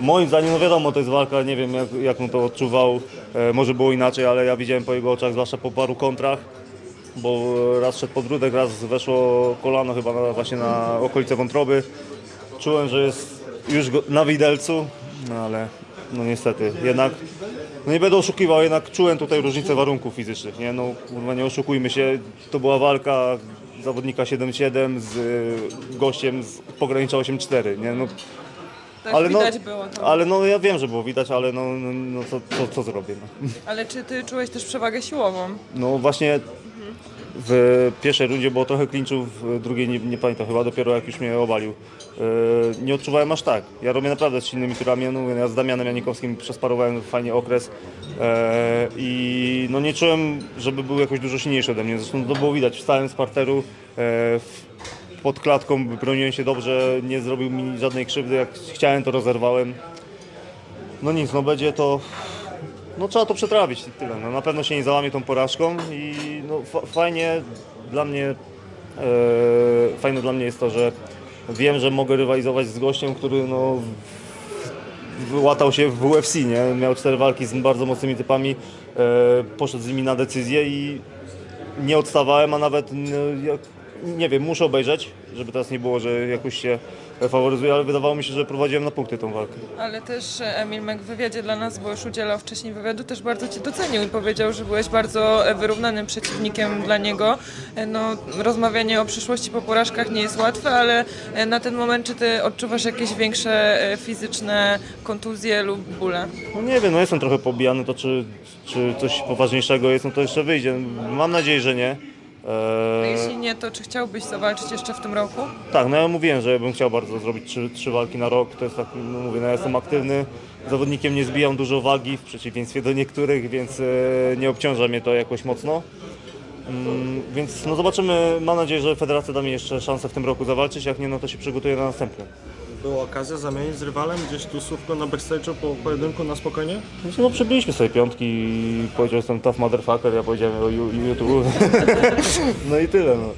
moim zdaniem, wiadomo, to jest walka, nie wiem jak on to odczuwał, może było inaczej, ale ja widziałem po jego oczach, zwłaszcza po paru kontrach, bo raz szedł podbródek, raz weszło kolano chyba właśnie na okolice wątroby. Czułem, że jest już na widelcu, ale niestety, jednak nie będę oszukiwał, jednak czułem tutaj różnicę warunków fizycznych, nie? Nie oszukujmy się, to była walka zawodnika 7-7 z gościem z pogranicza 8-4, nie? Tak, ale widać było. Ale ja wiem, że było widać, ale co zrobię? Ale czy ty czułeś też przewagę siłową? No właśnie. W pierwszej rundzie było trochę klinczów, w drugiej nie pamiętam, chyba dopiero jak już mnie obalił. Nie odczuwałem aż tak. Ja robię naprawdę z silnymi turami, ja z Damianem Janikowskim przesparowałem fajnie okres i nie czułem, żeby był jakoś dużo silniejszy ode mnie. Zresztą to było widać, wstałem z parteru, pod klatką broniłem się dobrze, nie zrobił mi żadnej krzywdy, jak chciałem to rozerwałem. Nic, będzie to... trzeba to przetrawić i tyle. Na pewno się nie załamie tą porażką i fajne dla mnie jest to, że wiem, że mogę rywalizować z gościem, który wyłatał się w UFC, nie? Miał 4 walki z bardzo mocnymi typami, poszedł z nimi na decyzję i nie odstawałem, a nawet nie wiem, muszę obejrzeć, żeby teraz nie było, że jakoś się faworyzuje, ale wydawało mi się, że prowadziłem na punkty tą walkę. Ale też Emil Mek w wywiadzie dla nas, bo już udzielał wcześniej wywiadu, też bardzo Cię docenił i powiedział, że byłeś bardzo wyrównanym przeciwnikiem dla niego. No, rozmawianie o przyszłości po porażkach nie jest łatwe, ale na ten moment czy Ty odczuwasz jakieś większe fizyczne kontuzje lub bóle? No nie wiem, no jestem trochę pobijany, to czy coś poważniejszego jest, no to jeszcze wyjdzie. Mam nadzieję, że nie. A jeśli nie, to czy chciałbyś zawalczyć jeszcze w tym roku? Tak, no ja mówiłem, że bym chciał bardzo zrobić trzy walki na rok. To jest tak, no mówię, no ja jestem aktywny, zawodnikiem nie zbijam dużo wagi, w przeciwieństwie do niektórych, więc nie obciąża mnie to jakoś mocno. Więc no zobaczymy, mam nadzieję, że federacja da mi jeszcze szansę w tym roku zawalczyć, jak nie, no to się przygotuję na następny. Była okazja zamienić z rywalem gdzieś tu słówko na backstage'u po pojedynku na spokojnie? No przebiliśmy sobie piątki i powiedział, że jestem tough motherfucker, ja powiedziałem o YouTube. No i tyle, no.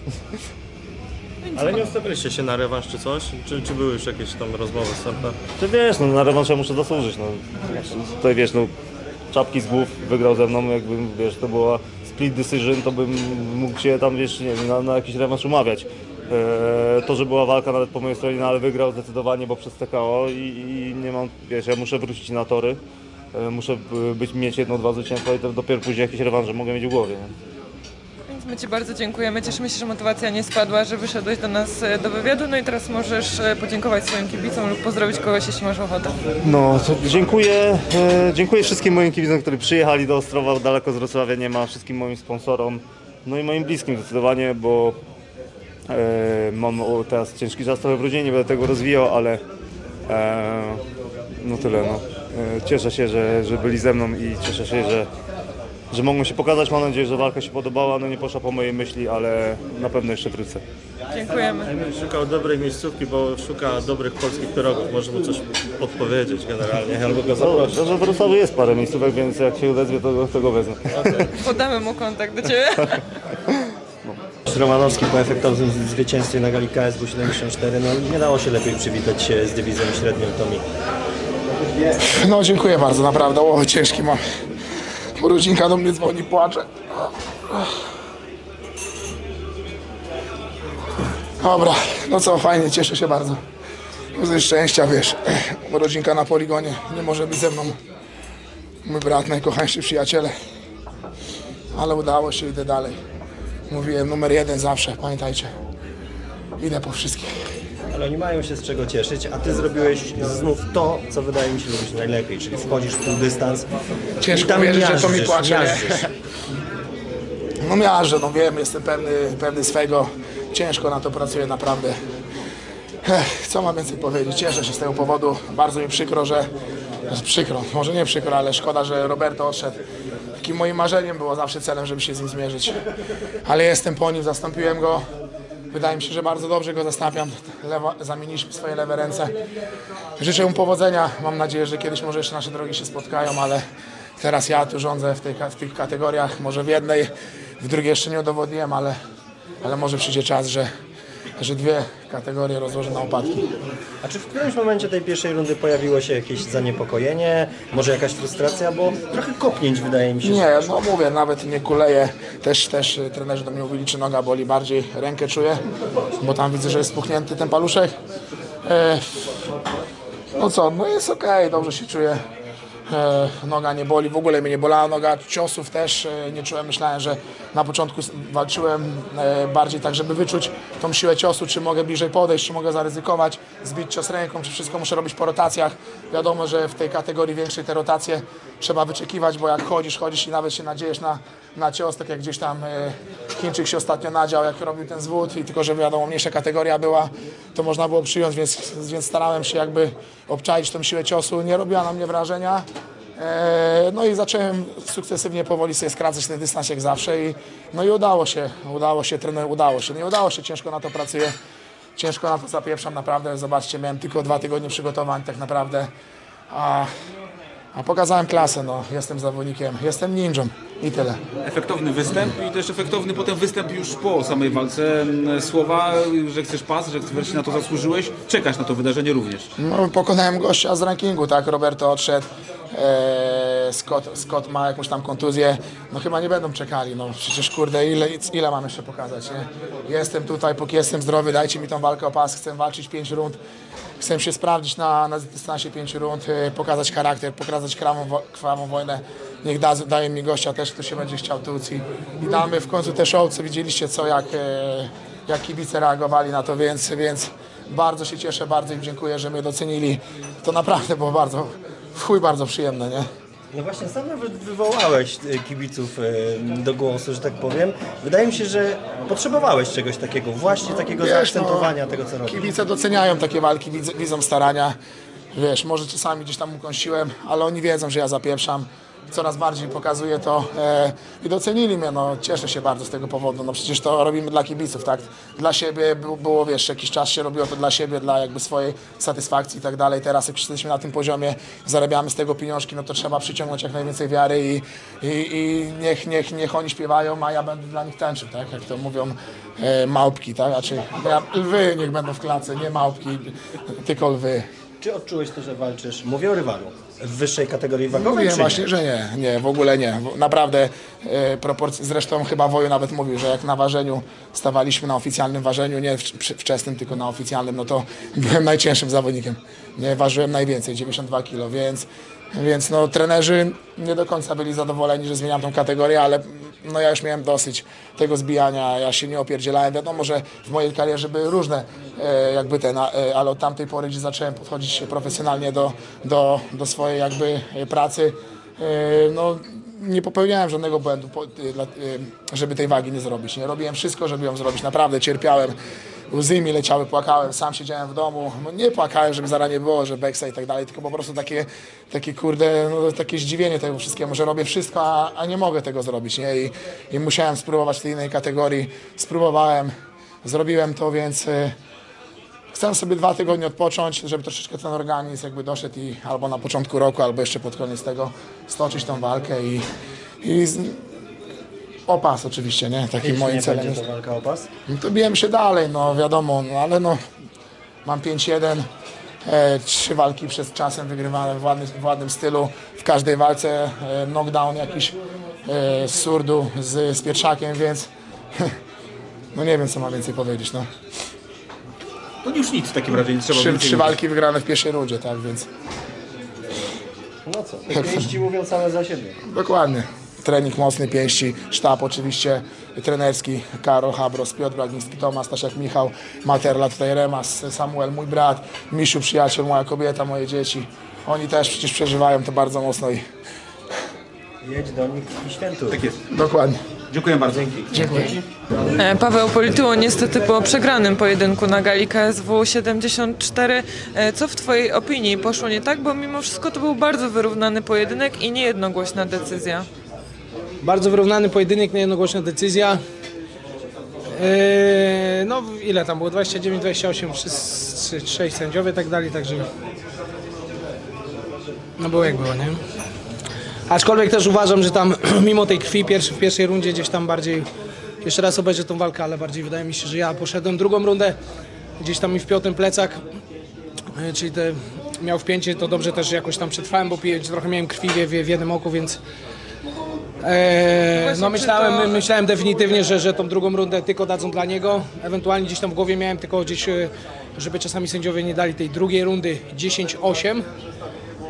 Ale nie ustawiliście się na rewanż czy coś? Czy były już jakieś tam rozmowy wstępne? Czy wiesz, no na rewanż ja muszę zasłużyć, no. Tutaj wiesz, no czapki z głów wygrał ze mną, jakbym, wiesz, to była split decision, to bym mógł się tam, wiesz, nie wiem, na jakiś rewanż umawiać. To, że była walka nawet po mojej stronie, no ale wygrał zdecydowanie, bo przez TKO i nie mam, wiesz, ja muszę wrócić na tory, muszę mieć jedno, dwa zwycięstwa i to dopiero później jakieś rewanże mogę mieć w głowie. Nie? Więc my Ci bardzo dziękujemy, cieszymy się, że motywacja nie spadła, że wyszedłeś do nas do wywiadu, no i teraz możesz podziękować swoim kibicom lub pozdrowić kogoś, jeśli masz ochotę. No, dziękuję, dziękuję wszystkim moim kibicom, którzy przyjechali do Ostrowa, daleko z Wrocławia nie ma, wszystkim moim sponsorom, no i moim bliskim zdecydowanie, bo mam teraz ciężki czas trochę w rodzinie, nie będę tego rozwijał, ale no tyle, no. Cieszę się, że byli ze mną i cieszę się, że mogą się pokazać. Mam nadzieję, że walka się podobała, no nie poszła po mojej myśli, ale na pewno jeszcze wrócę. Dziękujemy. Emil szukał dobrej miejscówki, bo szuka dobrych polskich pierogów. Może mu coś podpowiedzieć generalnie, albo go zaprosić. No, że w Wrocławiu jest parę miejscówek, więc jak się odezwie, to go wezmę. Okay. Podamy mu kontakt do Ciebie. Romanowski po efektownym zwycięstwie na gali KSW 74, no nie dało się lepiej przywitać się z dywizją średnią, Tomi. No dziękuję bardzo, naprawdę, o ciężki mam, bo rodzinka do mnie dzwoni, płacze. Dobra, no co, fajnie, cieszę się bardzo, ze szczęścia, wiesz, bo rodzinka na poligonie, nie może być ze mną mój brat, najkochańszy przyjaciele, ale udało się, idę dalej. Mówiłem, numer jeden zawsze, pamiętajcie. Idę po wszystkich. Ale oni mają się z czego cieszyć, a Ty zrobiłeś znów to, co wydaje mi się robić najlepiej, czyli wchodzisz w pół dystans. Ciężko wierzyć, że to mi płacze. No miażdżę, no wiem, jestem pewny swego. Ciężko na to pracuję, naprawdę. Co mam więcej powiedzieć? Cieszę się z tego powodu. Bardzo mi przykro, że... Przykro, może nie przykro, ale szkoda, że Roberto odszedł. Takim moim marzeniem było zawsze celem, żeby się z nim zmierzyć. Ale jestem po nim, zastąpiłem go. Wydaje mi się, że bardzo dobrze go zastąpiam. Zamieniliśmy swoje lewe ręce. Życzę mu powodzenia. Mam nadzieję, że kiedyś może jeszcze nasze drogi się spotkają, ale teraz ja tu rządzę w tych kategoriach. Może w jednej, w drugiej jeszcze nie udowodniłem, ale może przyjdzie czas, że dwie kategorie rozłożę na opadki. A czy w którymś momencie tej pierwszej rundy pojawiło się jakieś zaniepokojenie, może jakaś frustracja, bo trochę kopnięć wydaje mi się. Nie, no mówię, nawet nie kuleję, też trenerzy do mnie mówili, czy noga boli, bardziej rękę czuję, bo tam widzę, że jest spuchnięty ten paluszek. No co, no jest okej, dobrze się czuję. Noga nie boli, w ogóle mnie nie bolała noga, ciosów też nie czułem, myślałem, że na początku walczyłem bardziej tak, żeby wyczuć tą siłę ciosu, czy mogę bliżej podejść, czy mogę zaryzykować, zbić cios ręką, czy wszystko muszę robić po rotacjach. Wiadomo, że w tej kategorii większej te rotacje trzeba wyczekiwać, bo jak chodzisz i nawet się nadziejesz na cios, tak jak gdzieś tam Chińczyk się ostatnio nadział, jak robił ten zwód i tylko, że wiadomo, mniejsza kategoria była, to można było przyjąć, więc starałem się jakby obczaić tą siłę ciosu, nie robiła na mnie wrażenia. No i zacząłem sukcesywnie, powoli sobie skracać ten dystans jak zawsze i no i udało się, trener, udało się, nie udało się, ciężko na to pracuję, ciężko na to zapieprzam, naprawdę, zobaczcie, miałem tylko 2 tygodnie przygotowań tak naprawdę, a pokazałem klasę, no, jestem zawodnikiem, jestem ninją i tyle. Efektowny występ i też efektowny potem występ już po samej walce, słowa, że chcesz pas, że wreszcie na to zasłużyłeś, czekasz na to wydarzenie również. No, pokonałem gościa z rankingu, tak, Roberto odszedł. Scott ma jakąś tam kontuzję, no chyba nie będą czekali, no przecież kurde, ile mam jeszcze pokazać, nie? Jestem tutaj, póki jestem zdrowy, dajcie mi tą walkę o pas, chcę walczyć 5 rund, chcę się sprawdzić na dystansie 5 rund, pokazać charakter, pokazać krwawą wojnę, niech daje mi gościa też, kto się będzie chciał tuc i damy w końcu te show, co widzieliście, jak kibice reagowali na to, więc bardzo się cieszę, bardzo im dziękuję, że mnie docenili, to naprawdę było bardzo, bardzo przyjemne, nie? No właśnie, sam nawet wywołałeś kibiców do głosu, że tak powiem. Wydaje mi się, że potrzebowałeś czegoś takiego, właśnie takiego zaakcentowania tego, co robisz. Kibice doceniają takie walki, widzą starania, wiesz, może czasami gdzieś tam ukąsiłem, ale oni wiedzą, że ja zapieprzam. Coraz bardziej pokazuje to i docenili mnie, no cieszę się bardzo z tego powodu, no przecież to robimy dla kibiców, tak? Dla siebie było, wiesz, jakiś czas się robiło to dla siebie, dla jakby swojej satysfakcji i tak dalej. Teraz jak jesteśmy na tym poziomie, zarabiamy z tego pieniążki, no to trzeba przyciągnąć jak najwięcej wiary i niech oni śpiewają, a ja będę dla nich tańczył, tak? Jak to mówią małpki, tak? Znaczy, lwy niech będą w klatce, nie małpki, tylko lwy. Czy odczułeś to, że walczysz? Mówię o rywalu w wyższej kategorii wagowej. Mówiłem właśnie, że nie, w ogóle nie. Naprawdę proporcje, zresztą chyba Woju nawet mówił, że jak na ważeniu stawaliśmy na oficjalnym ważeniu, nie wczesnym, tylko na oficjalnym, no to byłem najcięższym zawodnikiem. Nie, ważyłem najwięcej, 92 kg, więc no, trenerzy nie do końca byli zadowoleni, że zmieniam tą kategorię, ale no, ja już miałem dosyć tego zbijania, ja się nie opierdzielałem. Wiadomo, że w mojej karierze były różne ale od tamtej pory, gdzie zacząłem podchodzić profesjonalnie do swojej jakby pracy, no, nie popełniałem żadnego błędu, żeby tej wagi nie zrobić. Nie robiłem wszystko, żeby ją zrobić, naprawdę cierpiałem. Łzy mi leciały, płakałem, sam siedziałem w domu, no nie płakałem, żeby zaraz nie było, że beksa i tak dalej, tylko po prostu takie kurde, no, takie zdziwienie tego wszystkiemu, że robię wszystko, a nie mogę tego zrobić, nie? I musiałem spróbować tej innej kategorii, spróbowałem, zrobiłem to, więc chcę sobie 2 tygodnie odpocząć, żeby troszeczkę ten organizm jakby doszedł i albo na początku roku, albo jeszcze pod koniec tego stoczyć tą walkę i o pas oczywiście, nie? Takim moim celem jest. To walka o pas? No to biłem się dalej, no wiadomo, no ale no mam 5-1, 3 walki przed czasem wygrywane w ładnym stylu. W każdej walce knockdown jakiś z surdu, z Pierwszakiem, więc no nie wiem, co mam więcej powiedzieć, no. No już nic w takim razie, nie trzeba więcej. 3 walki wygrane w pierwszej rundzie, tak, więc... No co, pięści mówią same za siebie. Dokładnie. Trening mocny, pięści, sztab oczywiście trenerski, Karol Habros, Piotr Bragiński, Tomasz, Stasiak, Michał, Materla, tutaj Remas, Samuel, mój brat, Misiu, przyjaciel, moja kobieta, moje dzieci. Oni też przecież przeżywają to bardzo mocno i... Jedź do nich i świętuj. Tak jest. Dokładnie. Dziękuję bardzo. Dziękuję. Paweł Polityło niestety po przegranym pojedynku na gali KSW 74. Co w Twojej opinii poszło nie tak? Bo mimo wszystko to był bardzo wyrównany pojedynek i niejednogłośna decyzja. Bardzo wyrównany pojedynek, niejednogłośna decyzja. No ile tam było? 29, 28, 6 sędziowie i tak dalej, także... No było jak było, nie? Aczkolwiek też uważam, że tam mimo tej krwi w pierwszej rundzie gdzieś tam bardziej... Jeszcze raz obejrzę tą walkę, ale bardziej wydaje mi się, że ja poszedłem drugą rundę. Gdzieś tam mi wpiął ten plecak, czyli miał wpięcie, to dobrze też jakoś tam przetrwałem, bo trochę miałem krwi w jednym oku, więc... No myślałem definitywnie, że tą drugą rundę tylko dadzą dla niego. Ewentualnie gdzieś tam w głowie miałem tylko gdzieś, żeby czasami sędziowie nie dali tej drugiej rundy 10-8.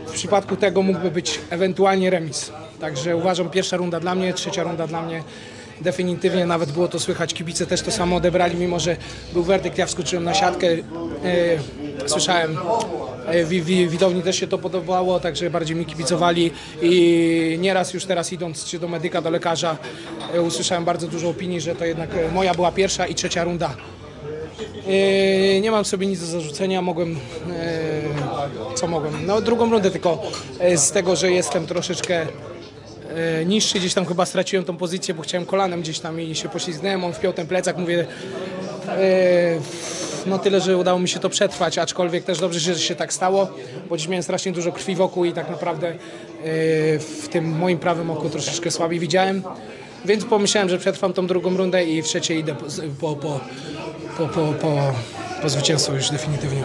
W przypadku tego mógłby być ewentualnie remis. Także uważam, pierwsza runda dla mnie, trzecia runda dla mnie. Definitywnie nawet było to słychać, kibice też to samo odebrali, mimo że był werdykt, ja wskoczyłem na siatkę, słyszałem, widowni też się to podobało, także bardziej mi kibicowali i nieraz już teraz idąc czy do medyka, do lekarza, usłyszałem bardzo dużo opinii, że to jednak moja była pierwsza i trzecia runda. Nie mam sobie nic do zarzucenia, mogłem, co mogłem, no drugą rundę tylko z tego, że jestem troszeczkę niższy, gdzieś tam chyba straciłem tą pozycję, bo chciałem kolanem gdzieś tam i się poślizgnąłem, on wpiął ten plecak, mówię, no tyle, że udało mi się to przetrwać, aczkolwiek też dobrze, że się tak stało, bo dziś miałem strasznie dużo krwi wokół i tak naprawdę w tym moim prawym oku troszeczkę słabiej widziałem, więc pomyślałem, że przetrwam tą drugą rundę i w trzeciej idę po zwycięstwo już definitywnie.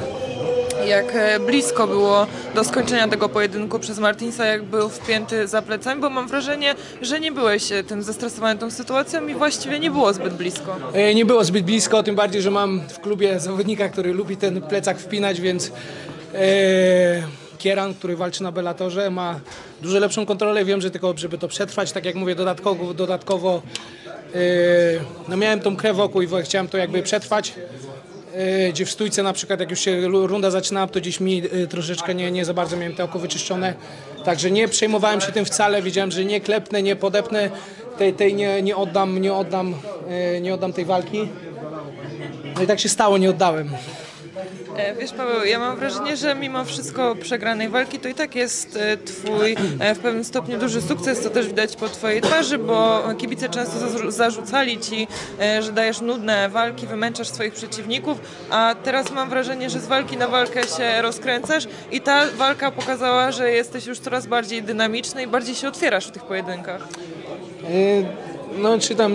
jak blisko było do skończenia tego pojedynku przez Martinsa, jak był wpięty za plecami, bo mam wrażenie, że nie byłeś tym zestresowany tą sytuacją i właściwie nie było zbyt blisko. Nie było zbyt blisko, tym bardziej, że mam w klubie zawodnika, który lubi ten plecak wpinać, więc Kieran, który walczy na Bellatorze, ma dużo lepszą kontrolę. Wiem, że tylko żeby to przetrwać, tak jak mówię, dodatkowo no miałem tą krew wokół i chciałem to jakby przetrwać, gdzie w stójce na przykład, jak już się runda zaczynała, to gdzieś mi troszeczkę nie za bardzo miałem te oko wyczyszczone. Także nie przejmowałem się tym wcale, wiedziałem, że nie klepnę, nie podepnę, nie oddam tej walki. No i tak się stało, nie oddałem. Wiesz, Paweł, ja mam wrażenie, że mimo wszystko przegranej walki to i tak jest twój w pewnym stopniu duży sukces, to też widać po twojej twarzy, bo kibice często zarzucali ci, że dajesz nudne walki, wymęczasz swoich przeciwników, a teraz mam wrażenie, że z walki na walkę się rozkręcasz i ta walka pokazała, że jesteś już coraz bardziej dynamiczny i bardziej się otwierasz w tych pojedynkach. No czy tam,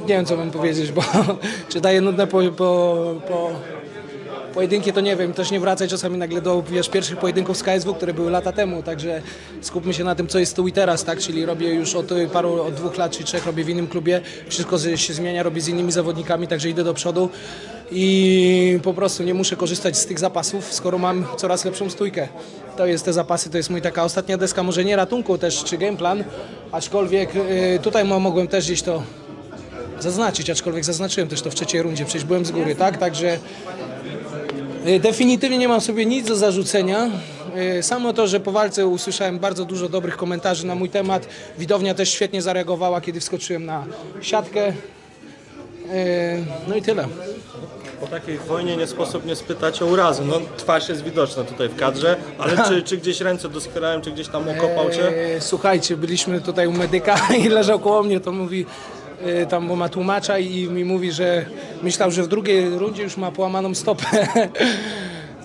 nie wiem co mam powiedzieć, bo czy daję nudne pojedynki, to nie wiem, też nie wracaj czasami nagle do pierwszych pojedynków z KSW, które były lata temu, także skupmy się na tym, co jest tu i teraz, tak, czyli robię już od 2 lat czy 3 robię w innym klubie, wszystko się zmienia, robię z innymi zawodnikami, także idę do przodu i po prostu nie muszę korzystać z tych zapasów, skoro mam coraz lepszą stójkę. To jest te zapasy, to jest mój taka ostatnia deska, może nie ratunku też, czy game plan, aczkolwiek tutaj mogłem też gdzieś to zaznaczyć, aczkolwiek zaznaczyłem też to w 3. rundzie, przecież byłem z góry, tak, także definitywnie nie mam sobie nic do zarzucenia. Samo to, że po walce usłyszałem bardzo dużo dobrych komentarzy na mój temat. Widownia też świetnie zareagowała, kiedy wskoczyłem na siatkę. No i tyle. Po takiej wojnie nie sposób nie spytać o urazy. No, twarz jest widoczna tutaj w kadrze, ale czy gdzieś ręce doskwierałem, czy gdzieś tam okopał cię? Słuchajcie, byliśmy tutaj u medyka i leżał koło mnie, to mówi... tam bo ma tłumacza i mi mówi, że myślał, że w 2. rundzie już ma połamaną stopę.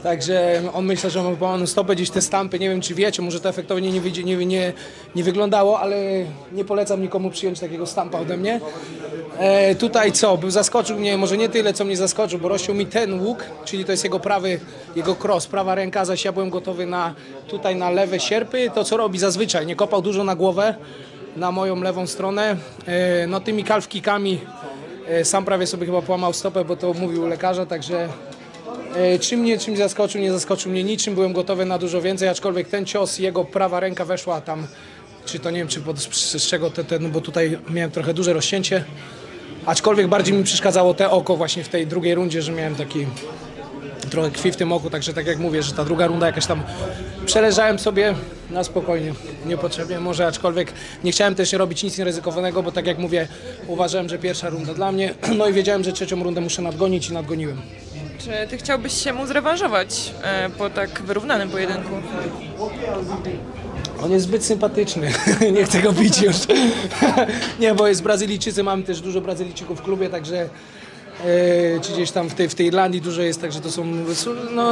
Także on myślał, że ma połamaną stopę, gdzieś te stampy, nie wiem czy wiecie, może to efektownie nie wyglądało, ale nie polecam nikomu przyjąć takiego stampa ode mnie. Tutaj co, zaskoczył mnie, może nie tyle co mnie zaskoczył, bo rozciął mi ten łuk, czyli to jest jego prawy, jego cross, prawa ręka, zaś ja byłem gotowy na lewe sierpy, to co robi zazwyczaj, nie kopał dużo na głowę, na moją lewą stronę, no tymi calf kickami sam prawie sobie chyba połamał stopę, bo to mówił lekarza, także czym zaskoczył, nie zaskoczył mnie niczym, byłem gotowy na dużo więcej, aczkolwiek ten cios, jego prawa ręka weszła tam, czy to nie wiem, czy z czego, no bo tutaj miałem trochę duże rozcięcie, aczkolwiek bardziej mi przeszkadzało te oko właśnie w tej 2. rundzie, że miałem taki trochę krwi w tym oku, także tak jak mówię, że ta 2. runda jakaś tam przeleżałem sobie na spokojnie, niepotrzebnie może, aczkolwiek nie chciałem też robić nic nieryzykowanego, bo tak jak mówię, uważałem, że 1. runda dla mnie, no i wiedziałem, że 3. rundę muszę nadgonić i nadgoniłem. Czy ty chciałbyś się mu zrewanżować po tak wyrównanym pojedynku? On jest zbyt sympatyczny, nie chcę go bić już. Nie, bo jest Brazylijczycy, mamy też dużo Brazylijczyków w klubie, także czy gdzieś tam w tej Irlandii dużo jest, także to są, no,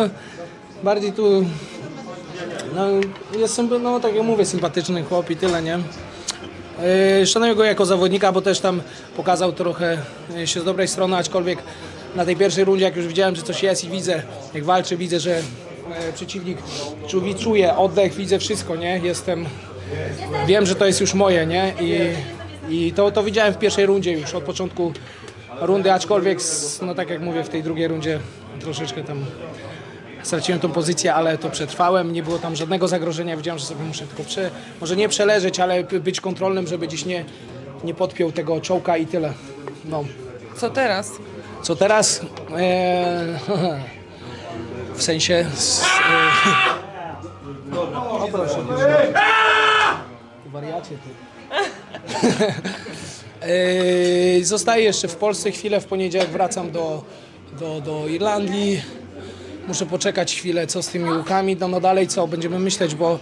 bardziej tu, no, jestem, no, tak jak mówię, sympatyczny chłop i tyle, nie? Szanuję go jako zawodnika, bo też tam pokazał trochę się z dobrej strony, aczkolwiek na tej 1. rundzie, jak już widziałem, że coś jest i widzę, jak walczy, widzę, że przeciwnik czuje oddech, widzę wszystko, nie? Jestem, wiem, że to jest już moje, nie? I to widziałem w 1. rundzie już, od początku rundy, aczkolwiek, no tak jak mówię, w tej 2. rundzie troszeczkę tam straciłem tą pozycję, ale to przetrwałem, nie było tam żadnego zagrożenia, wiedziałem, że sobie muszę tylko może nie przeleżeć, ale być kontrolnym, żeby dziś nie podpiął tego czołka i tyle. No. Co teraz? Co teraz? W sensie... O proszę. Ty wariacie, ty. Zostaję jeszcze w Polsce chwilę, w poniedziałek wracam do Irlandii. Muszę poczekać chwilę, co z tymi łukami, no dalej co, będziemy myśleć, bo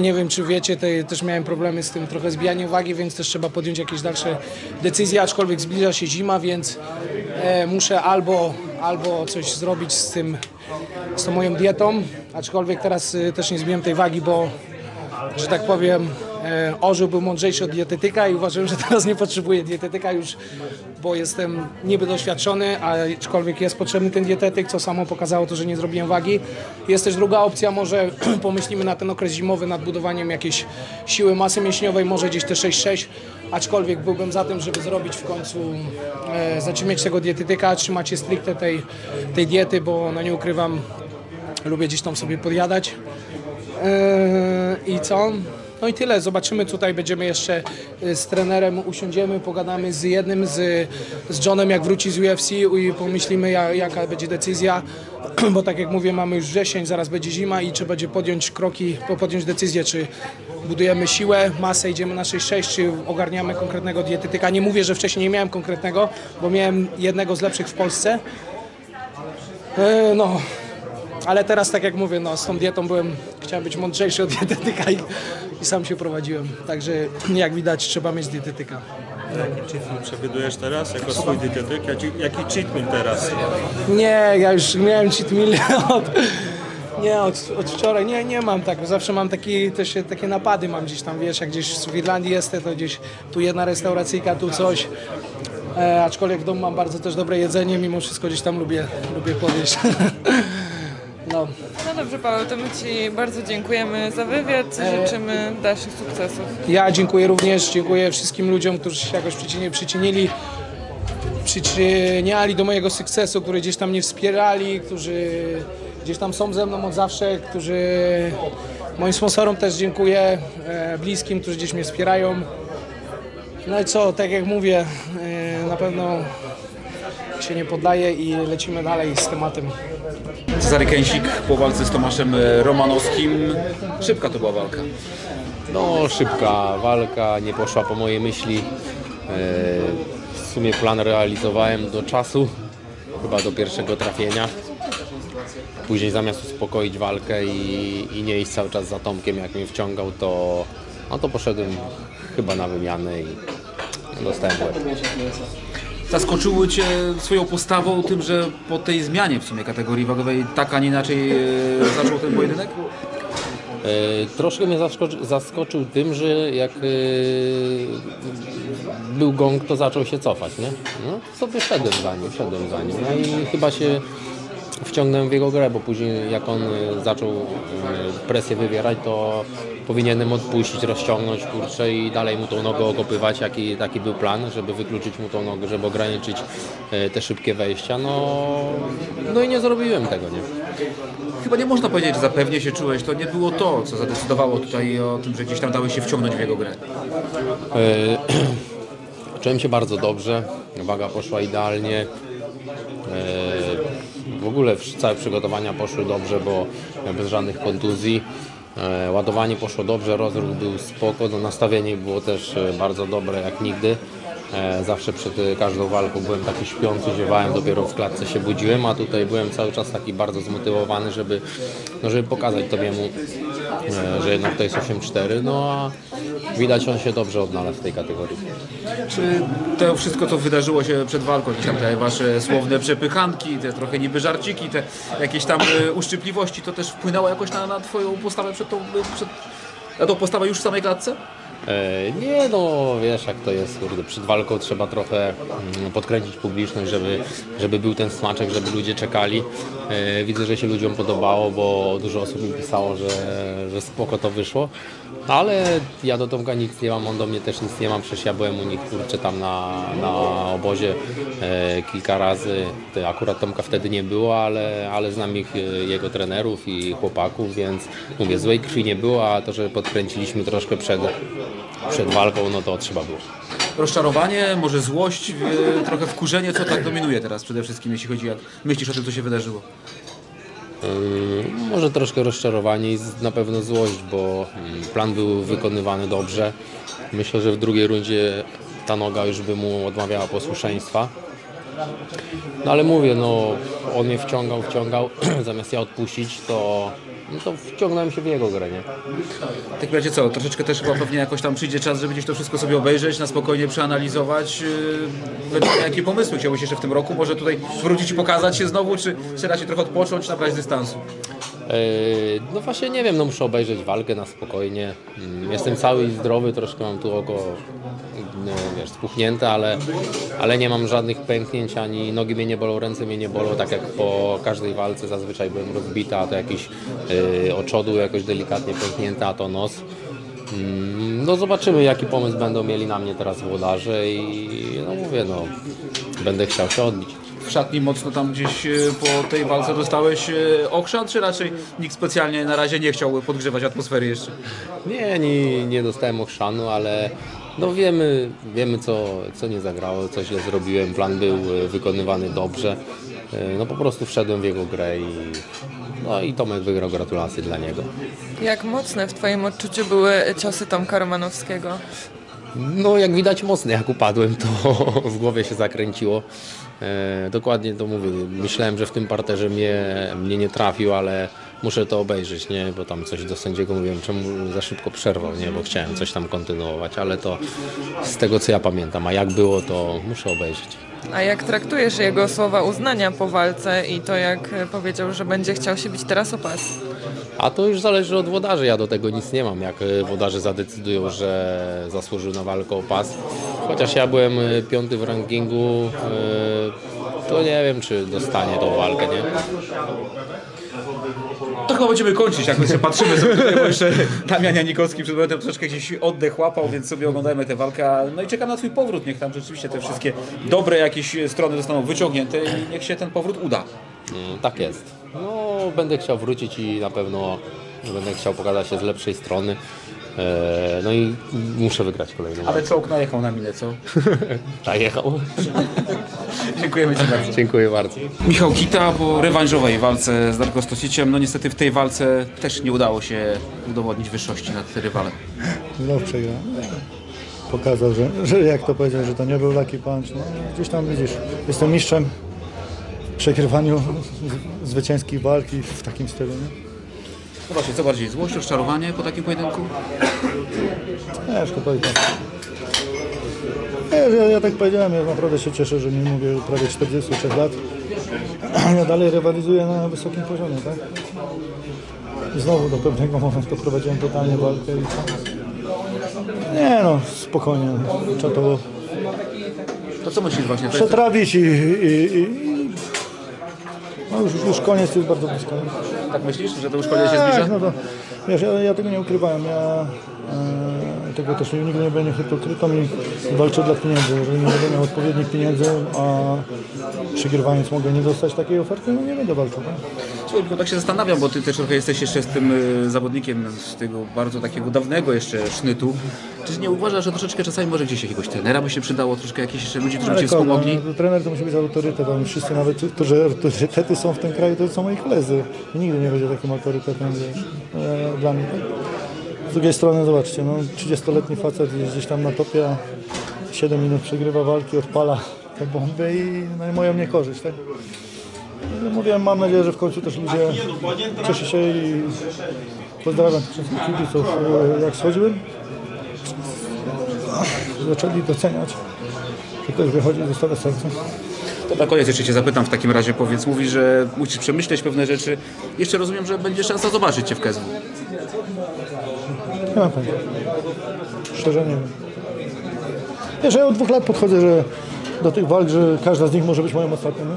nie wiem czy wiecie, też miałem problemy z tym trochę zbijaniem wagi, więc też trzeba podjąć jakieś dalsze decyzje, aczkolwiek zbliża się zima, więc muszę albo coś zrobić z tą moją dietą, aczkolwiek teraz też nie zbiłem tej wagi, bo, że tak powiem, orzeł był mądrzejszy od dietetyka i uważam, że teraz nie potrzebuję dietetyka już, bo jestem niby doświadczony, aczkolwiek jest potrzebny ten dietetyk, co samo pokazało to, że nie zrobiłem wagi. Jest też druga opcja, może pomyślimy na ten okres zimowy nad budowaniem jakiejś siły masy mięśniowej, może gdzieś te 6-6, aczkolwiek byłbym za tym, żeby zrobić w końcu, znaczy mieć tego dietetyka, trzymać się stricte tej diety, bo no nie ukrywam, lubię gdzieś tam sobie podjadać. I co? No i tyle, zobaczymy, tutaj będziemy jeszcze z trenerem, usiądziemy, pogadamy z jednym, z Johnem, jak wróci z UFC i pomyślimy, jaka będzie decyzja, bo tak jak mówię, mamy już wrzesień, zaraz będzie zima i trzeba będzie podjąć kroki, podjąć decyzję, czy budujemy siłę, masę, idziemy na 6-6, czy ogarniamy konkretnego dietetyka. Nie mówię, że wcześniej nie miałem konkretnego, bo miałem jednego z lepszych w Polsce. No. Ale teraz, tak jak mówię, no, z tą dietą chciałem być mądrzejszy od dietetyka i sam się prowadziłem. Także jak widać, trzeba mieć dietetyka. Jaki treatment przewidujesz teraz jako swój dietetyk? Jaki treatment teraz? Nie, ja już miałem cheat meal od wczoraj. Nie mam tak. Zawsze mam takie napady mam gdzieś tam, wiesz, jak gdzieś w Irlandii jestem, to gdzieś tu jedna restauracyjka, tu coś. Aczkolwiek w domu mam bardzo też dobre jedzenie, mimo wszystko gdzieś tam lubię podjeść. No dobrze, Paweł, to my Ci bardzo dziękujemy za wywiad i życzymy dalszych sukcesów. Ja dziękuję również, dziękuję wszystkim ludziom, którzy się jakoś przyczyniali do mojego sukcesu, którzy gdzieś tam mnie wspierali, którzy gdzieś tam są ze mną od zawsze, którzy... Moim sponsorom też dziękuję, bliskim, którzy gdzieś mnie wspierają. No i co, tak jak mówię, na pewno... się nie poddaje i lecimy dalej z tematem. Cezary Kęsik po walce z Tomaszem Romanowskim. Szybka to była walka. No, szybka walka, nie poszła po mojej myśli. W sumie plan realizowałem do czasu, chyba do pierwszego trafienia. Później zamiast uspokoić walkę i nie iść cały czas za Tomkiem, jak mnie wciągał, to poszedłem chyba na wymianę i dostałem w łeb. Zaskoczyły Cię swoją postawą tym, że po tej zmianie w sumie kategorii wagowej tak, a nie inaczej zaczął ten pojedynek? Troszkę mnie zaskoczył tym, że jak był gong, to zaczął się cofać, nie? No to sobie szedłem za nim. No i chyba się wciągnąłem w jego grę, bo później jak on zaczął presję wywierać, to powinienem odpuścić, rozciągnąć, kurczę, i dalej mu tą nogę okopywać, taki był plan, żeby wykluczyć mu tą nogę, żeby ograniczyć te szybkie wejścia, no i nie zrobiłem tego, nie? Chyba nie można powiedzieć, że zapewnie się czułeś, to nie było to, co zadecydowało tutaj o tym, że gdzieś tam dałeś się wciągnąć w jego grę. Czułem się bardzo dobrze, waga poszła idealnie. W ogóle całe przygotowania poszły dobrze, bo bez żadnych kontuzji. Ładowanie poszło dobrze, rozruch był spoko, nastawienie było też bardzo dobre jak nigdy. Zawsze przed każdą walką byłem taki śpiący, ziewałem, dopiero w klatce się budziłem, a tutaj byłem cały czas taki bardzo zmotywowany, żeby pokazać Tomiemu, że jednak to jest 8-4, no a widać, on się dobrze odnalazł w tej kategorii. Czy to wszystko, co wydarzyło się przed walką, jakieś tam te wasze słowne przepychanki, te trochę niby żarciki, te jakieś tam uszczypliwości, to też wpłynęło jakoś na twoją postawę na tą postawę już w samej klatce? Nie, no wiesz jak to jest, kurde, przed walką trzeba trochę podkręcić publiczność, żeby był ten smaczek, żeby ludzie czekali. Widzę, że się ludziom podobało, bo dużo osób mi pisało, że spoko to wyszło. Ale ja do Tomka nic nie mam, on do mnie też nic nie mam, przecież ja byłem u nich, kurczę, tam na obozie kilka razy. Akurat Tomka wtedy nie było, ale znam ich, jego trenerów i chłopaków, więc mówię, złej krwi nie było, a to, że podkręciliśmy troszkę przed walką, no to trzeba było. Rozczarowanie, może złość, trochę wkurzenie, co tak dominuje teraz przede wszystkim, jeśli chodzi, jak myślisz o tym, co się wydarzyło? Może troszkę rozczarowanie i na pewno złość, bo plan był wykonywany dobrze. Myślę, że w drugiej rundzie ta noga już by mu odmawiała posłuszeństwa. No ale mówię, no on mnie wciągał, zamiast ja odpuścić, to wciągnąłem się w jego grę, nie? W takim razie co, troszeczkę też chyba pewnie jakoś tam przyjdzie czas, żeby gdzieś to wszystko sobie obejrzeć, na spokojnie przeanalizować. Jakie pomysły chciałbyś jeszcze w tym roku? Może tutaj wrócić i pokazać się znowu, czy da się trochę odpocząć, nabrać dystansu? No właśnie nie wiem, no muszę obejrzeć walkę na spokojnie. Jestem cały i zdrowy, troszkę mam tu oko wiesz, spuchnięte, ale nie mam żadnych pęknięć, ani nogi mnie nie bolą, ręce mnie nie bolą. Tak jak po każdej walce zazwyczaj byłem rozbita, a to jakiś oczodół jakoś delikatnie pęknięta, a to nos. No zobaczymy, jaki pomysł będą mieli na mnie teraz włodarze i no mówię, no będę chciał się odbić. W szatni mocno tam gdzieś po tej walce dostałeś okrzan, czy raczej nikt specjalnie na razie nie chciał podgrzewać atmosfery jeszcze? Nie dostałem okrzanu, ale no wiemy co nie zagrało, co źle zrobiłem, plan był wykonywany dobrze. No po prostu wszedłem w jego grę i no i Tomek wygrał, gratulacje dla niego. Jak mocne w twoim odczuciu były ciosy Tomka Romanowskiego? No jak widać mocne, jak upadłem, to w głowie się zakręciło. Dokładnie to mówię, myślałem, że w tym parterze mnie nie trafił, ale muszę to obejrzeć, nie? Bo tam coś do sędziego mówiłem, czemu za szybko przerwał, nie? Bo chciałem coś tam kontynuować, ale to z tego co ja pamiętam, a jak było, to muszę obejrzeć. A jak traktujesz jego słowa uznania po walce i to, jak powiedział, że będzie chciał się bić teraz o pas? A to już zależy od włodarzy, ja do tego nic nie mam, jak włodarze zadecydują, że zasłużył na walkę o pas. Chociaż ja byłem 5. w rankingu, to nie wiem, czy dostanie tą walkę, nie? To chyba będziemy kończyć, jak my się patrzymy sobie, bo jeszcze Damian Janikowski przed momentem troszeczkę gdzieś oddech łapał, więc sobie oglądajmy tę walkę. No i czekam na twój powrót, niech tam rzeczywiście te wszystkie dobre jakieś strony zostaną wyciągnięte i niech się ten powrót uda. Tak jest. No, będę chciał wrócić i na pewno będę chciał pokazać się z lepszej strony. No i muszę wygrać kolejną. Ale czołg najechał na minę, co? Najechał. Dziękujemy ci bardzo. Dziękuję bardzo. Michał Kita po rewanżowej walce z Darko Stosiciem. No niestety w tej walce też nie udało się udowodnić wyższości nad rywalem. Znów przegrał. Pokazał, że jak to powiedział, że to nie był lucky punch. No, gdzieś tam widzisz, jestem mistrzem w przegrywaniu zwycięskich walk i w takim stylu, nie? No właśnie, co bardziej, złość, rozczarowanie po takim pojedynku? Ciężko powiedzieć. Ja tak powiedziałem, ja naprawdę się cieszę, że nie mówię prawie 43 lat. Ja dalej rywalizuję na wysokim poziomie, tak? I znowu do pewnego momentu prowadziłem totalnie walkę i nie no, spokojnie, trzeba to... To co myślisz właśnie? Przetrawić i... No już koniec jest bardzo blisko. Tak myślisz, że to już koniec się zbliża? No to, wiesz, ja tego nie ukrywałem. Ja tego też nigdy nie będę hipokrytą i walczę dla pieniędzy. Jeżeli nie będę miał odpowiednich pieniędzy, a przygrywając mogę nie dostać takiej oferty, no nie będę walczył. Słuchaj, tylko tak się zastanawiam, bo ty też trochę jesteś jeszcze z tym zawodnikiem z tego bardzo takiego dawnego jeszcze sznytu. Czy nie uważasz, że troszeczkę czasami może gdzieś jakiegoś trenera by się przydało, troszkę jakichś jeszcze ludzi, którzy by cię wspomogli? No, trener to musi być autorytetem. Wszyscy nawet, którzy autorytety są w tym kraju, to są moi koledzy. I nigdy nie będzie takim autorytetem dla mnie. Z drugiej strony zobaczcie, no 30-letni facet jest gdzieś tam na topie, 7 minut przegrywa walki, odpala te bomby i no, moją niekorzyść, tak? No, mówiłem, mam nadzieję, że w końcu też ludzie cieszą się i pozdrawiam wszystkich kibiców, jak schodziłem. Zaczęli doceniać, że ktoś wychodzi i zostawia serce. To na koniec jeszcze cię zapytam w takim razie, powiedz, mówi, że musisz przemyśleć pewne rzeczy. Jeszcze rozumiem, że będzie szansa zobaczyć cię w KSW. Nie ma pewnie. Szczerze nie wiem. Wiesz, ja od 2 lat podchodzę że do tych walk, że każda z nich może być moją ostatnią. Nie,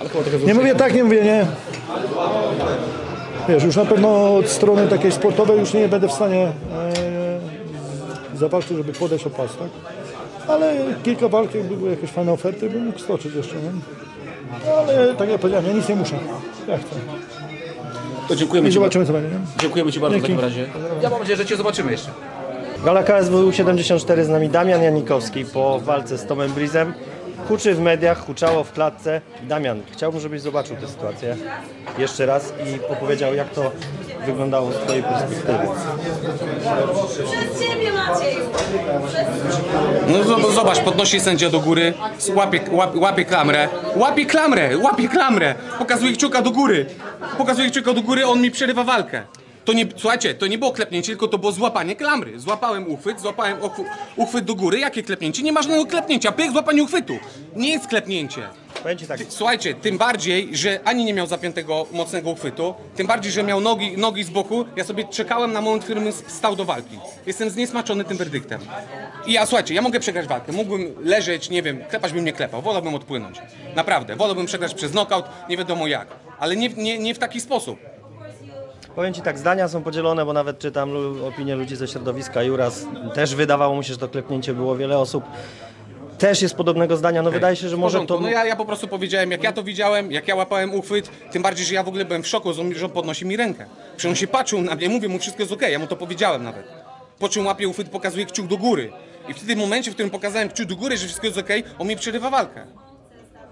ale chyba tego nie mówię tak, nie mówię nie. Wiesz, już na pewno od strony takiej sportowej już nie będę w stanie zawalczyć, żeby podejść o pas, tak? Ale kilka walk, jakby były jakieś fajne oferty, bym mógł stoczyć jeszcze, nie? Ale tak jak powiedziałem, ja nic nie muszę. Ja chcę. To dziękujemy i zobaczymy, co będzie. Dziękujemy ci bardzo. Dzięki. W takim razie. Ja mam nadzieję, że cię zobaczymy jeszcze. Gala KSW 74 z nami Damian Janikowski po walce z Tomem Breesem. Huczy w mediach, huczało w klatce. Damian, chciałbym, żebyś zobaczył tę sytuację jeszcze raz i opowiedział, jak to wyglądało z twojej perspektywy. Przez ciebie, Maciej! No zobacz, podnosi sędzia do góry, łapie klamrę, pokazuje kciuka do góry, on mi przerywa walkę. To nie, słuchajcie, to nie było klepnięcie, tylko to było złapanie klamry. Złapałem uchwyt, złapałem uchwyt do góry. Jakie klepnięcie? Nie ma żadnego klepnięcia. Pyk, złapanie uchwytu. Nie jest klepnięcie. Tak. Słuchajcie, tym bardziej, że ani nie miał zapiętego mocnego uchwytu, tym bardziej, że miał nogi z boku. Ja sobie czekałem na moment, w którym stał do walki. Jestem zniesmaczony tym werdyktem. I ja, słuchajcie, ja mogę przegrać walkę. Mógłbym leżeć, nie wiem, klepać bym nie klepał. Wolałbym odpłynąć. Naprawdę. Wolałbym przegrać przez knockout, nie wiadomo jak. Ale nie w taki sposób. Powiem Ci tak, zdania są podzielone, bo nawet czytam opinie ludzi ze środowiska. Juras też wydawało mu się, że to klepnięcie było. Wiele osób też jest podobnego zdania. No okay. Wydaje się, że może to... No ja po prostu powiedziałem, jak ja to widziałem, jak ja łapałem uchwyt, tym bardziej, że ja w ogóle byłem w szoku, że on podnosi mi rękę. Przecież on się patrzył na mnie, mówię mu, wszystko jest okej, ja mu to powiedziałem nawet. Po czym łapie uchwyt, pokazuje kciuk do góry. I w tym momencie, w którym pokazałem kciuk do góry, że wszystko jest okej, on mi przerywa walkę.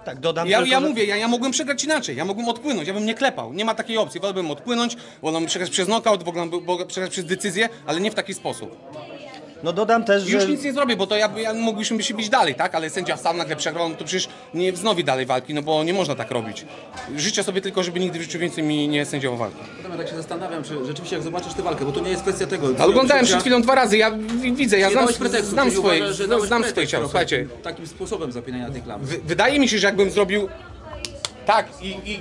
Tak, dodam ja mogłem przegrać inaczej, ja mogłem odpłynąć, ja bym nie klepał, nie ma takiej opcji, wolałbym odpłynąć, wolałbym przegrać przez knockout, wolałbym przegrać przez decyzję, ale nie w taki sposób. No dodam też, że... Już nic nie zrobię, bo to mogliśmy się bić dalej, tak? Ale sędzia sam nagle przegrał, no to przecież nie wznowi dalej walki, no bo nie można tak robić. Życzę sobie tylko, żeby nigdy w życiu więcej mi nie sędziował walki. Potem ja tak się zastanawiam, czy rzeczywiście jak zobaczysz tę walkę, bo to nie jest kwestia tego... Ale oglądałem przed chwilą dwa razy, ja widzę, ja znam swoje ciało, słuchajcie. Takim sposobem zapinania tej klamy. Wydaje mi się, że jakbym zrobił tak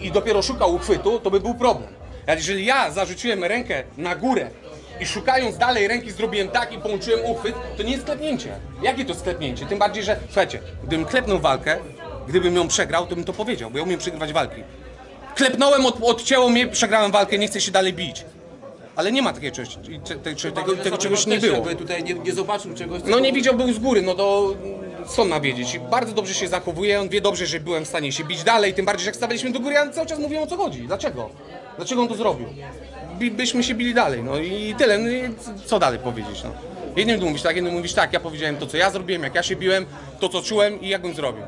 i dopiero szukał uchwytu, to by był problem. Jeżeli ja zarzuciłem rękę na górę, i szukając dalej ręki zrobiłem tak i połączyłem uchwyt, to nie jest klepnięcie. Jakie to sklepnięcie? Tym bardziej, że słuchajcie, gdybym klepnął walkę, gdybym ją przegrał, to bym to powiedział, bo ja umiem przegrywać walki. Klepnąłem, odcięło mnie, przegrałem walkę, nie chcę się dalej bić. Ale nie ma takiej czegoś, tego czegoś nie było. Tutaj nie zobaczył czegoś. No nie widział, był z góry, no to co ma wiedzieć. Bardzo dobrze się zachowuje, on wie dobrze, że byłem w stanie się bić dalej, tym bardziej, że jak stawialiśmy do góry, ja cały czas mówiłem, o co chodzi, dlaczego? Dlaczego on to zrobił? Byśmy się bili dalej, no i tyle, no, i co dalej powiedzieć, no. Jednym mówisz tak, ja powiedziałem to, co ja zrobiłem, jak ja się biłem, to, co czułem i jak bym zrobił.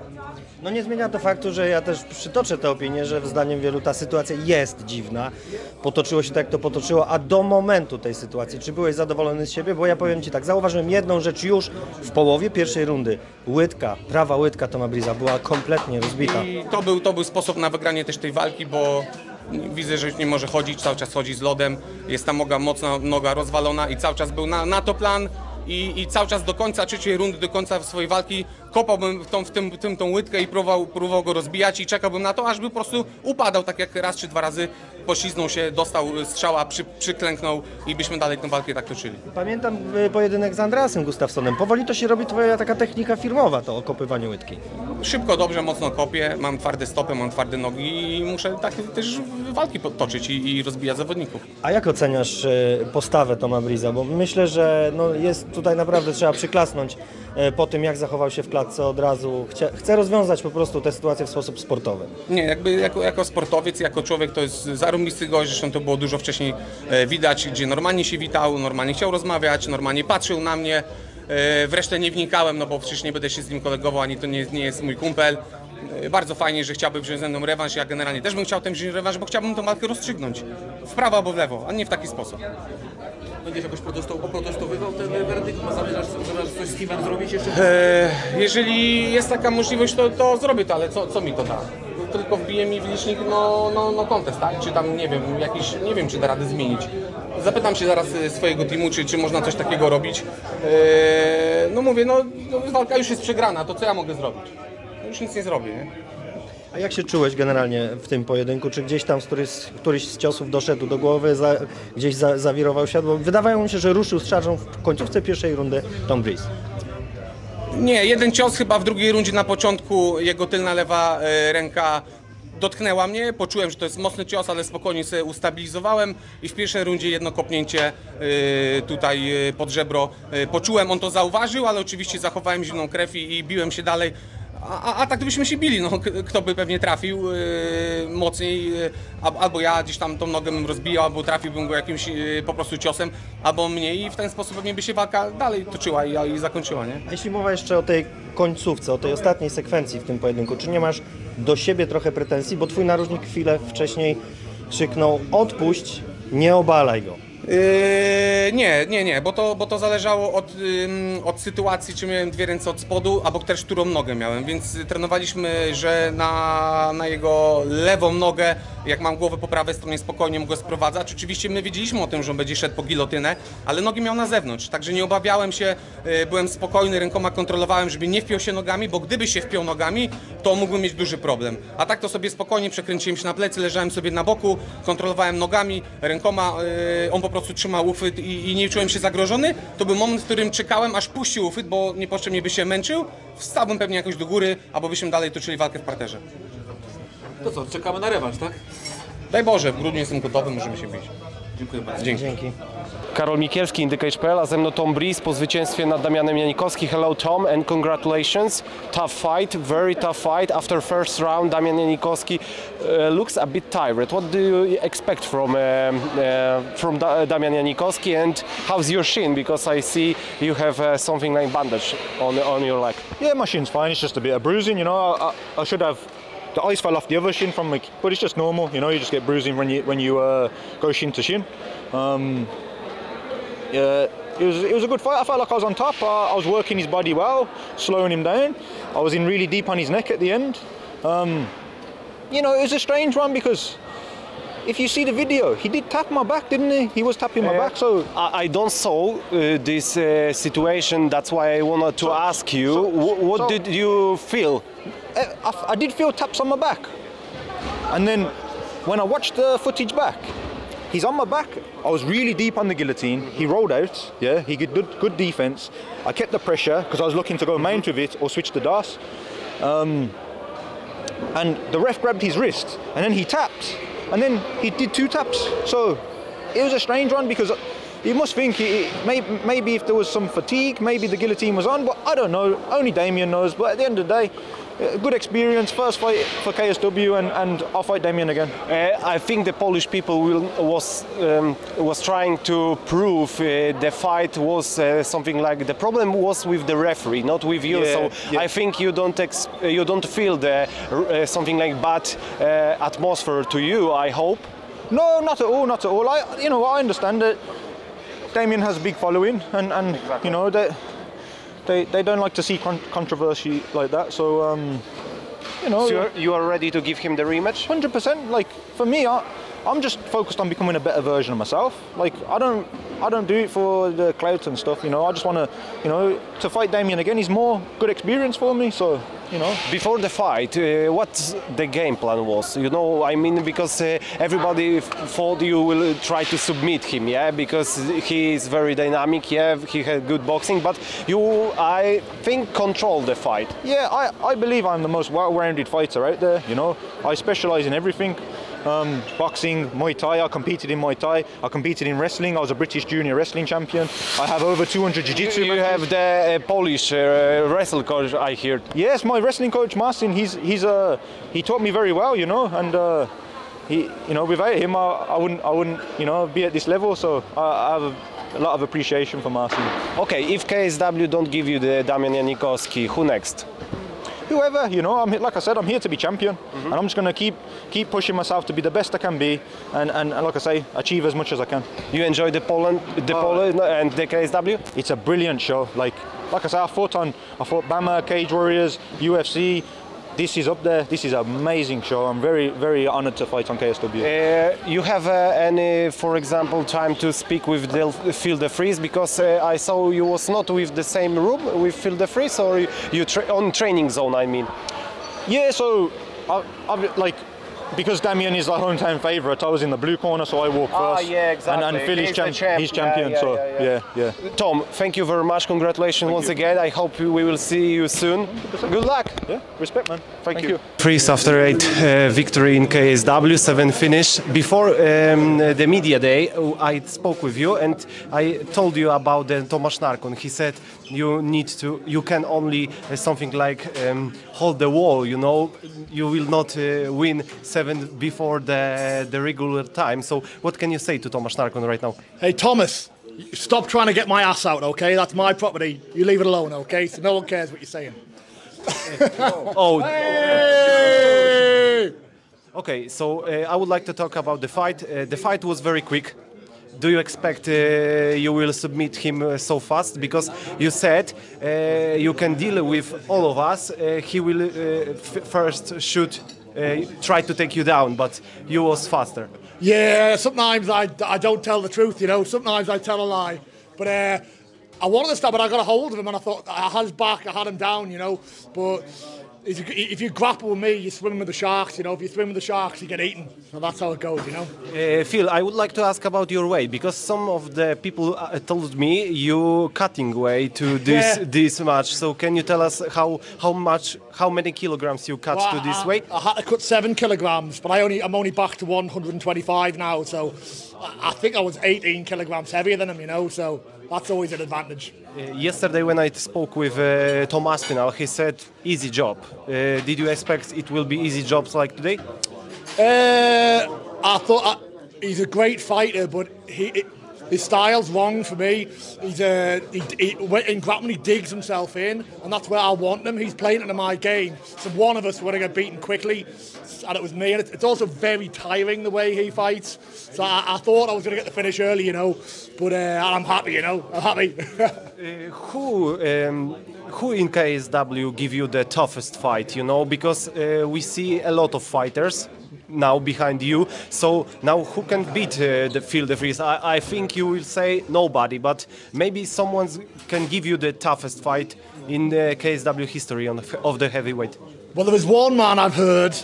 No nie zmienia to faktu, że ja też przytoczę tę opinię, że zdaniem wielu ta sytuacja jest dziwna. Potoczyło się tak, jak to potoczyło, a do momentu tej sytuacji, czy byłeś zadowolony z siebie? Bo ja powiem Ci tak, zauważyłem jedną rzecz już w połowie pierwszej rundy. Łydka, prawa łydka Toma Breese'a była kompletnie rozbita. I to był sposób na wygranie też tej walki, bo... Widzę, że już nie może chodzić, cały czas chodzi z lodem, jest tam mocna noga rozwalona i cały czas był na to plan i cały czas do końca trzeciej rundy, do końca swojej walki kopałbym tą łydkę i próbował go rozbijać i czekałbym na to, aż by po prostu upadał, tak jak raz czy dwa razy pośliznął się, dostał strzała, przyklęknął i byśmy dalej tę walkę tak toczyli. Pamiętam pojedynek z Andrasem Gustafsonem. Powoli to się robi twoja taka technika firmowa, to okopywanie łydki. Szybko, dobrze, mocno kopię, mam twarde stopy, mam twarde nogi i muszę tak też walki podtoczyć i rozbijać zawodników. A jak oceniasz postawę Toma Breese'a? Bo myślę, że no jest tutaj naprawdę trzeba przyklasnąć po tym, jak zachował się w klatce od razu. Chce rozwiązać po prostu tę sytuację w sposób sportowy. Nie, jako sportowiec, jako człowiek to jest zarąbisty gość, zresztą to było dużo wcześniej widać, gdzie normalnie się witał, normalnie chciał rozmawiać, normalnie patrzył na mnie. W resztę nie wnikałem, no bo przecież nie będę się z nim kolegował, ani to nie jest mój kumpel. Bardzo fajnie, że chciałby wziąć ze mną rewanż, ja generalnie też bym chciał ten wziąć rewanż, bo chciałbym tę walkę rozstrzygnąć. W prawo albo w lewo, a nie w taki sposób. Będziesz jakoś oprotestowywał ten werdykt? Zamierzasz coś z kimem zrobić jeszcze? Jeżeli jest taka możliwość, to zrobię to, ale co mi to da? Tylko wbije mi w licznik no kontest, tak? Czy tam, nie wiem, jakiś, nie wiem, czy da radę zmienić. Zapytam się zaraz swojego teamu, czy można coś takiego robić. No mówię, walka już jest przegrana, to co ja mogę zrobić? Już nic nie zrobię, nie? A jak się czułeś generalnie w tym pojedynku? Czy gdzieś tam któryś z ciosów doszedł do głowy, zawirował siadło? Wydawało mi się, że ruszył z szarżą w końcówce pierwszej rundy Tom Breese. Nie, jeden cios chyba w drugiej rundzie na początku, jego tylna lewa ręka dotknęła mnie, poczułem, że to jest mocny cios, ale spokojnie sobie ustabilizowałem i w pierwszej rundzie jedno kopnięcie tutaj pod żebro poczułem, on to zauważył, ale oczywiście zachowałem zimną krew i biłem się dalej. A tak gdybyśmy się bili, no kto by pewnie trafił mocniej, albo ja gdzieś tam tą nogę bym rozbijał, albo trafiłbym go jakimś po prostu ciosem, albo mnie i w ten sposób pewnie by się walka dalej toczyła i zakończyła, nie? Jeśli mowa jeszcze o tej końcówce, o tej ostatniej sekwencji w tym pojedynku, czy nie masz do siebie trochę pretensji, bo twój narożnik chwilę wcześniej krzyknął: odpuść, nie obalaj go. Nie, bo to zależało od sytuacji, czy miałem dwie ręce od spodu, albo też którą nogę miałem, więc trenowaliśmy, że na jego lewą nogę, jak mam głowę po prawej stronie, spokojnie go sprowadzać. Oczywiście my wiedzieliśmy o tym, że on będzie szedł po gilotynę, ale nogi miał na zewnątrz, także nie obawiałem się, byłem spokojny, rękoma kontrolowałem, żeby nie wpiął się nogami, bo gdyby się wpiął nogami, to mógłbym mieć duży problem. A tak to sobie spokojnie przekręciłem się na plecy, leżałem sobie na boku, kontrolowałem nogami, rękoma, on po prostu trzymał uchwyt i nie czułem się zagrożony. To był moment, w którym czekałem, aż puścił uchwyt, bo niepotrzebnie by się męczył, wstałbym pewnie jakoś do góry, albo byśmy dalej toczyli walkę w parterze. To co, czekamy na rewanż, tak? Daj Boże, w grudniu jestem gotowy, możemy się bić. Dziękuję bardzo. Dzięki. Karol Mikielski, InTheCage.pl, a ze mną Tom Breese po zwycięstwie nad Damianem Janikowskim. Hello Tom and congratulations. Tough fight, very tough fight. After first round, Damian Janikowski looks a bit tired. What do you expect from Damian Janikowski, and how's your shin? Because I see you have something like bandage on your leg. Yeah, my shin's fine. It's just a bit of bruising. You know, I should have. The ice fell off the other shin from my, but it's just normal, you know. You just get bruising when you go shin to shin. Yeah, it was a good fight. I felt like I was on top. I was working his body well, slowing him down. I was in really deep on his neck at the end. You know, it was a strange one because if you see the video, he did tap my back, didn't he? He was tapping my back. So I don't saw this situation. That's why I wanted to ask you. What did you feel? I did feel taps on my back, and then when I watched the footage back, he's on my back. I was really deep on the guillotine. He rolled out. Yeah, he did good defense. I kept the pressure because I was looking to go mount with it or switch the DAS. And the ref grabbed his wrist, and then he tapped, and then he did two taps. So it was a strange one because you must think maybe if there was some fatigue, maybe the guillotine was on, but I don't know. Only Damian knows. But at the end of the day. Good experience, first fight for KSW, and I'll fight Damian again. I think the Polish people was trying to prove the fight was something like the problem was with the referee, not with you. Yeah, so yeah. I think you don't feel the something like bad atmosphere to you. I hope. No, not at all, not at all. I understand that Damian has a big following, and exactly. You know that. They don't like to see controversy like that, so you know. So you are ready to give him the rematch? 100%. Like for me, I'm just focused on becoming a better version of myself. Like I don't do it for the clout and stuff. You know, I just want to, you know, to fight Damian again. He's more good experience for me, so. You know. Before the fight, what the game plan was? You know, I mean, because everybody thought you will try to submit him, yeah, because he is very dynamic, yeah, he had good boxing, but you, I think, controlled the fight. Yeah, I believe I'm the most well-rounded fighter out there, you know. I specialize in everything. Boxing, Muay Thai, I competed in Muay Thai, I competed in wrestling, I was a British junior wrestling champion, I have over 200 jiu-jitsu. You have the Polish wrestle coach, I heard. Yes, my wrestling coach Marcin, he taught me very well, you know, and he, you know, without him I wouldn't, you know, be at this level, so I have a lot of appreciation for Marcin. Okay, if KSW don't give you the Damian Janikowski, who next? Whoever, you know, like I said, I'm here to be champion, and I'm just going to keep pushing myself to be the best I can be, and like I say, achieve as much as I can. You enjoy the Poland and the KSW? It's a brilliant show. Like I say, I fought Bama, Cage Warriors, UFC. This is up there. This is an amazing show. I'm very, very honoured to fight on KSW. You have any, for example, time to speak with Phil De Fries? Because I saw you was not with the same room with Phil De Fries, or on training zone, I mean. Yeah, so I've like. Because Damian is our hometown favourite, I was in the blue corner, so I walked first. Yeah, exactly. And Phil is champion, yeah, so yeah. Tom, thank you very much. Congratulations once again. I hope we will see you soon. 100%. Good luck. Yeah, respect, man. Thank you. Freeze after 8 victory in KSW, 7 finish. Before the media day, I spoke with you and I told you about the Tomasz Narkon. He said you need to, you can only something like hold the wall. You know, you will not win. Before the regular time. So what can you say to Tomasz Narkon right now? Hey Thomas, stop trying to get my ass out, okay? That's my property. You leave it alone, okay? So no one cares what you're saying. Oh. Hey! Okay, so I would like to talk about the fight. The fight was very quick. do you expect you will submit him so fast? Because you said you can deal with all of us. He will first shoot, try to take you down, but you was faster. Yeah, sometimes I don't tell the truth, you know. Sometimes I tell a lie. But I wanted to stop, but I got a hold of him, and I thought, I had his back, I had him down, you know. But if you grapple with me, you swim with the sharks, you know. If you swim with the sharks, you get eaten. And that's how it goes, you know. Phil, I would like to ask about your weight, because some of the people told me you cutting weight to this this much. So can you tell us how many kilograms you cut to this weight? I had to cut 7 kilograms, but I'm only back to 125 now. So I think I was 18 kilograms heavier than him, you know. So that's always an advantage. Yesterday when I spoke with Tom Aspinall, he said easy job. Did you expect it will be easy jobs like today? I thought he's a great fighter, but his style's wrong for me. In grappling, he digs himself in, and that's where I want him. He's playing into my game. So one of us would get beaten quickly, and it was me. And it's also very tiring the way he fights. So I thought I was going to get the finish early, you know. But I'm happy, you know. I'm happy. Who in KSW give you the toughest fight, you know? Because we see a lot of fighters now behind you. So now who can beat Phil De Fries? I think you will say nobody, but maybe someone can give you the toughest fight in the KSW history of the heavyweight. Well, there is one man I've heard,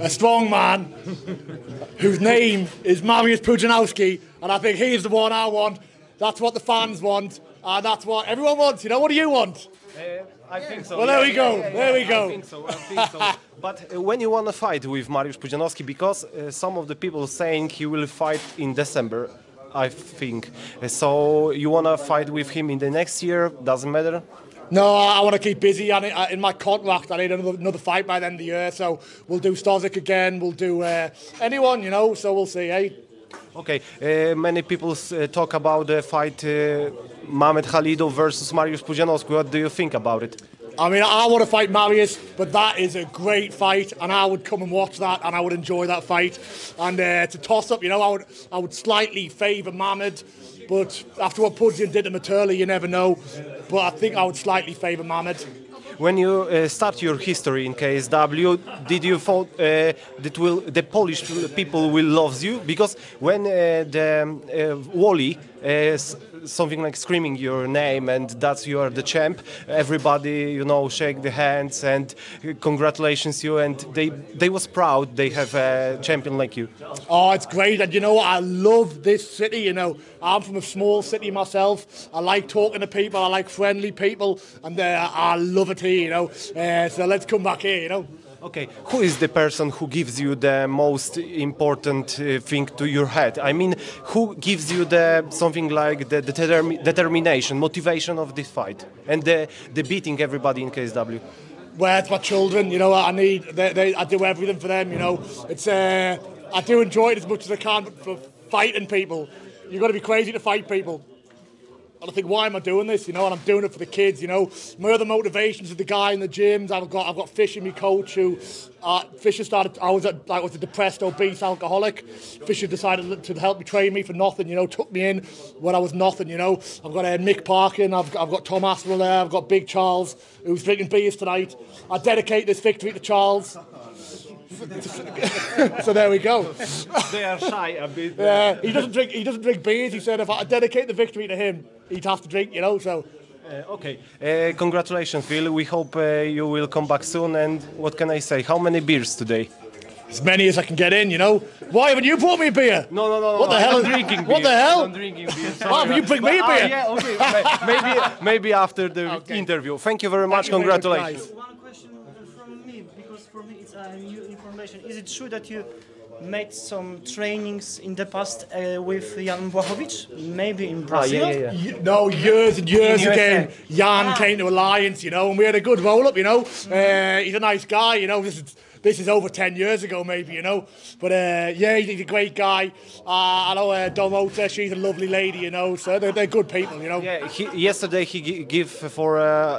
a strong man, whose name is Mariusz Pudzianowski, and I think he's the one I want. That's what the fans want, and that's what everyone wants. You know, what do you want? I think so. Well, there we go. There we go. I think so. I think so. But when you want to fight with Mariusz Pudzianowski, because some of the people saying he will fight in December, I think. So you want to fight with him in the next year? Doesn't matter. No, I want to keep busy. In my contract, I need another fight by the end of the year. So we'll do Stozic again. We'll do anyone, you know. So we'll see, eh? Okay, many people talk about the fight Mamed Khalidov versus Mariusz Pudzianowski. What do you think about it? I mean, I want to fight Mariusz, but that is a great fight, and I would come and watch that, and I would enjoy that fight. And it's a toss-up, you know. I would slightly favour Mamed, but after what Pudzian did to Materli, you never know. But I think I would slightly favour Mamed. When you start your history in KSW, did you thought that the Polish people will love you? Because when Wally something like screaming your name and that you are the champ, everybody, you know, shake the hands and congratulations you, and they was proud they have a champion like you. Oh, it's great, and you know what? I love this city, you know. I'm from a small city myself. I like talking to people, I like friendly people, and I love it here, you know. So let's come back here, you know. Okay, who is the person who gives you the most important thing to your head? I mean, who gives you the something like the determination, motivation of this fight and the beating everybody in KSW? Well, it's my children, you know. I need, I do everything for them, you know. It's I do enjoy it as much as I can, but for fighting people, you've got to be crazy to fight people. I think, why am I doing this, you know? And I'm doing it for the kids, you know. My other motivations are the guy in the gyms. I've got Fisher, my coach, who Fisher started. I was a depressed, obese alcoholic. Fisher decided to help me, train me for nothing, you know. Took me in when I was nothing, you know. I've got Nick Parkin. I've got Tom Aspinall there. I've got Big Charles, who's drinking beers tonight. I dedicate this victory to Charles. So there we go. They are shy a bit. Yeah, he doesn't drink beers. He said if I dedicate the victory to him, he'd have to drink, you know. So okay, congratulations, Phil. We hope you will come back soon. And what can I say? How many beers today? As many as I can get in, you know. Why haven't you brought me a beer? No. What the hell? I'm drinking beer. What the hell? I'm drinking beer. Sorry. Why haven't you bring me a beer? Yeah, okay. maybe after the interview. Thank you very much. Congratulations. One question from me, because for me it's new information. Is it true that you made some trainings in the past with Jan Vojvodic, maybe in Brazil? Yeah. No, years and years ago, Jan came to Alliance, you know, and we had a good roll-up, you know. He's a nice guy, you know. This is, this is over 10 years ago, maybe, you know. But yeah, he's a great guy. I know Domota, she's a lovely lady, you know. So they're good people, you know. Yeah, yesterday he gave for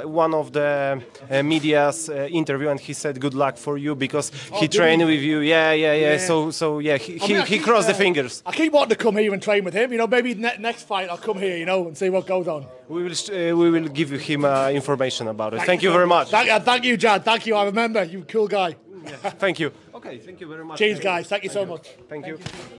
one of the media's interview, and he said good luck for you because he trained with you. Yeah. So yeah, he crossed the fingers. I keep wanting to come here and train with him, you know. Maybe next fight I'll come here, you know, and see what goes on. We will give him information about it. Thank you very much. Thank you, Jad. Thank you. I remember you, cool guy. Thank you. Okay, thank you very much. Cheers, guys. Thank you so much. Thank you.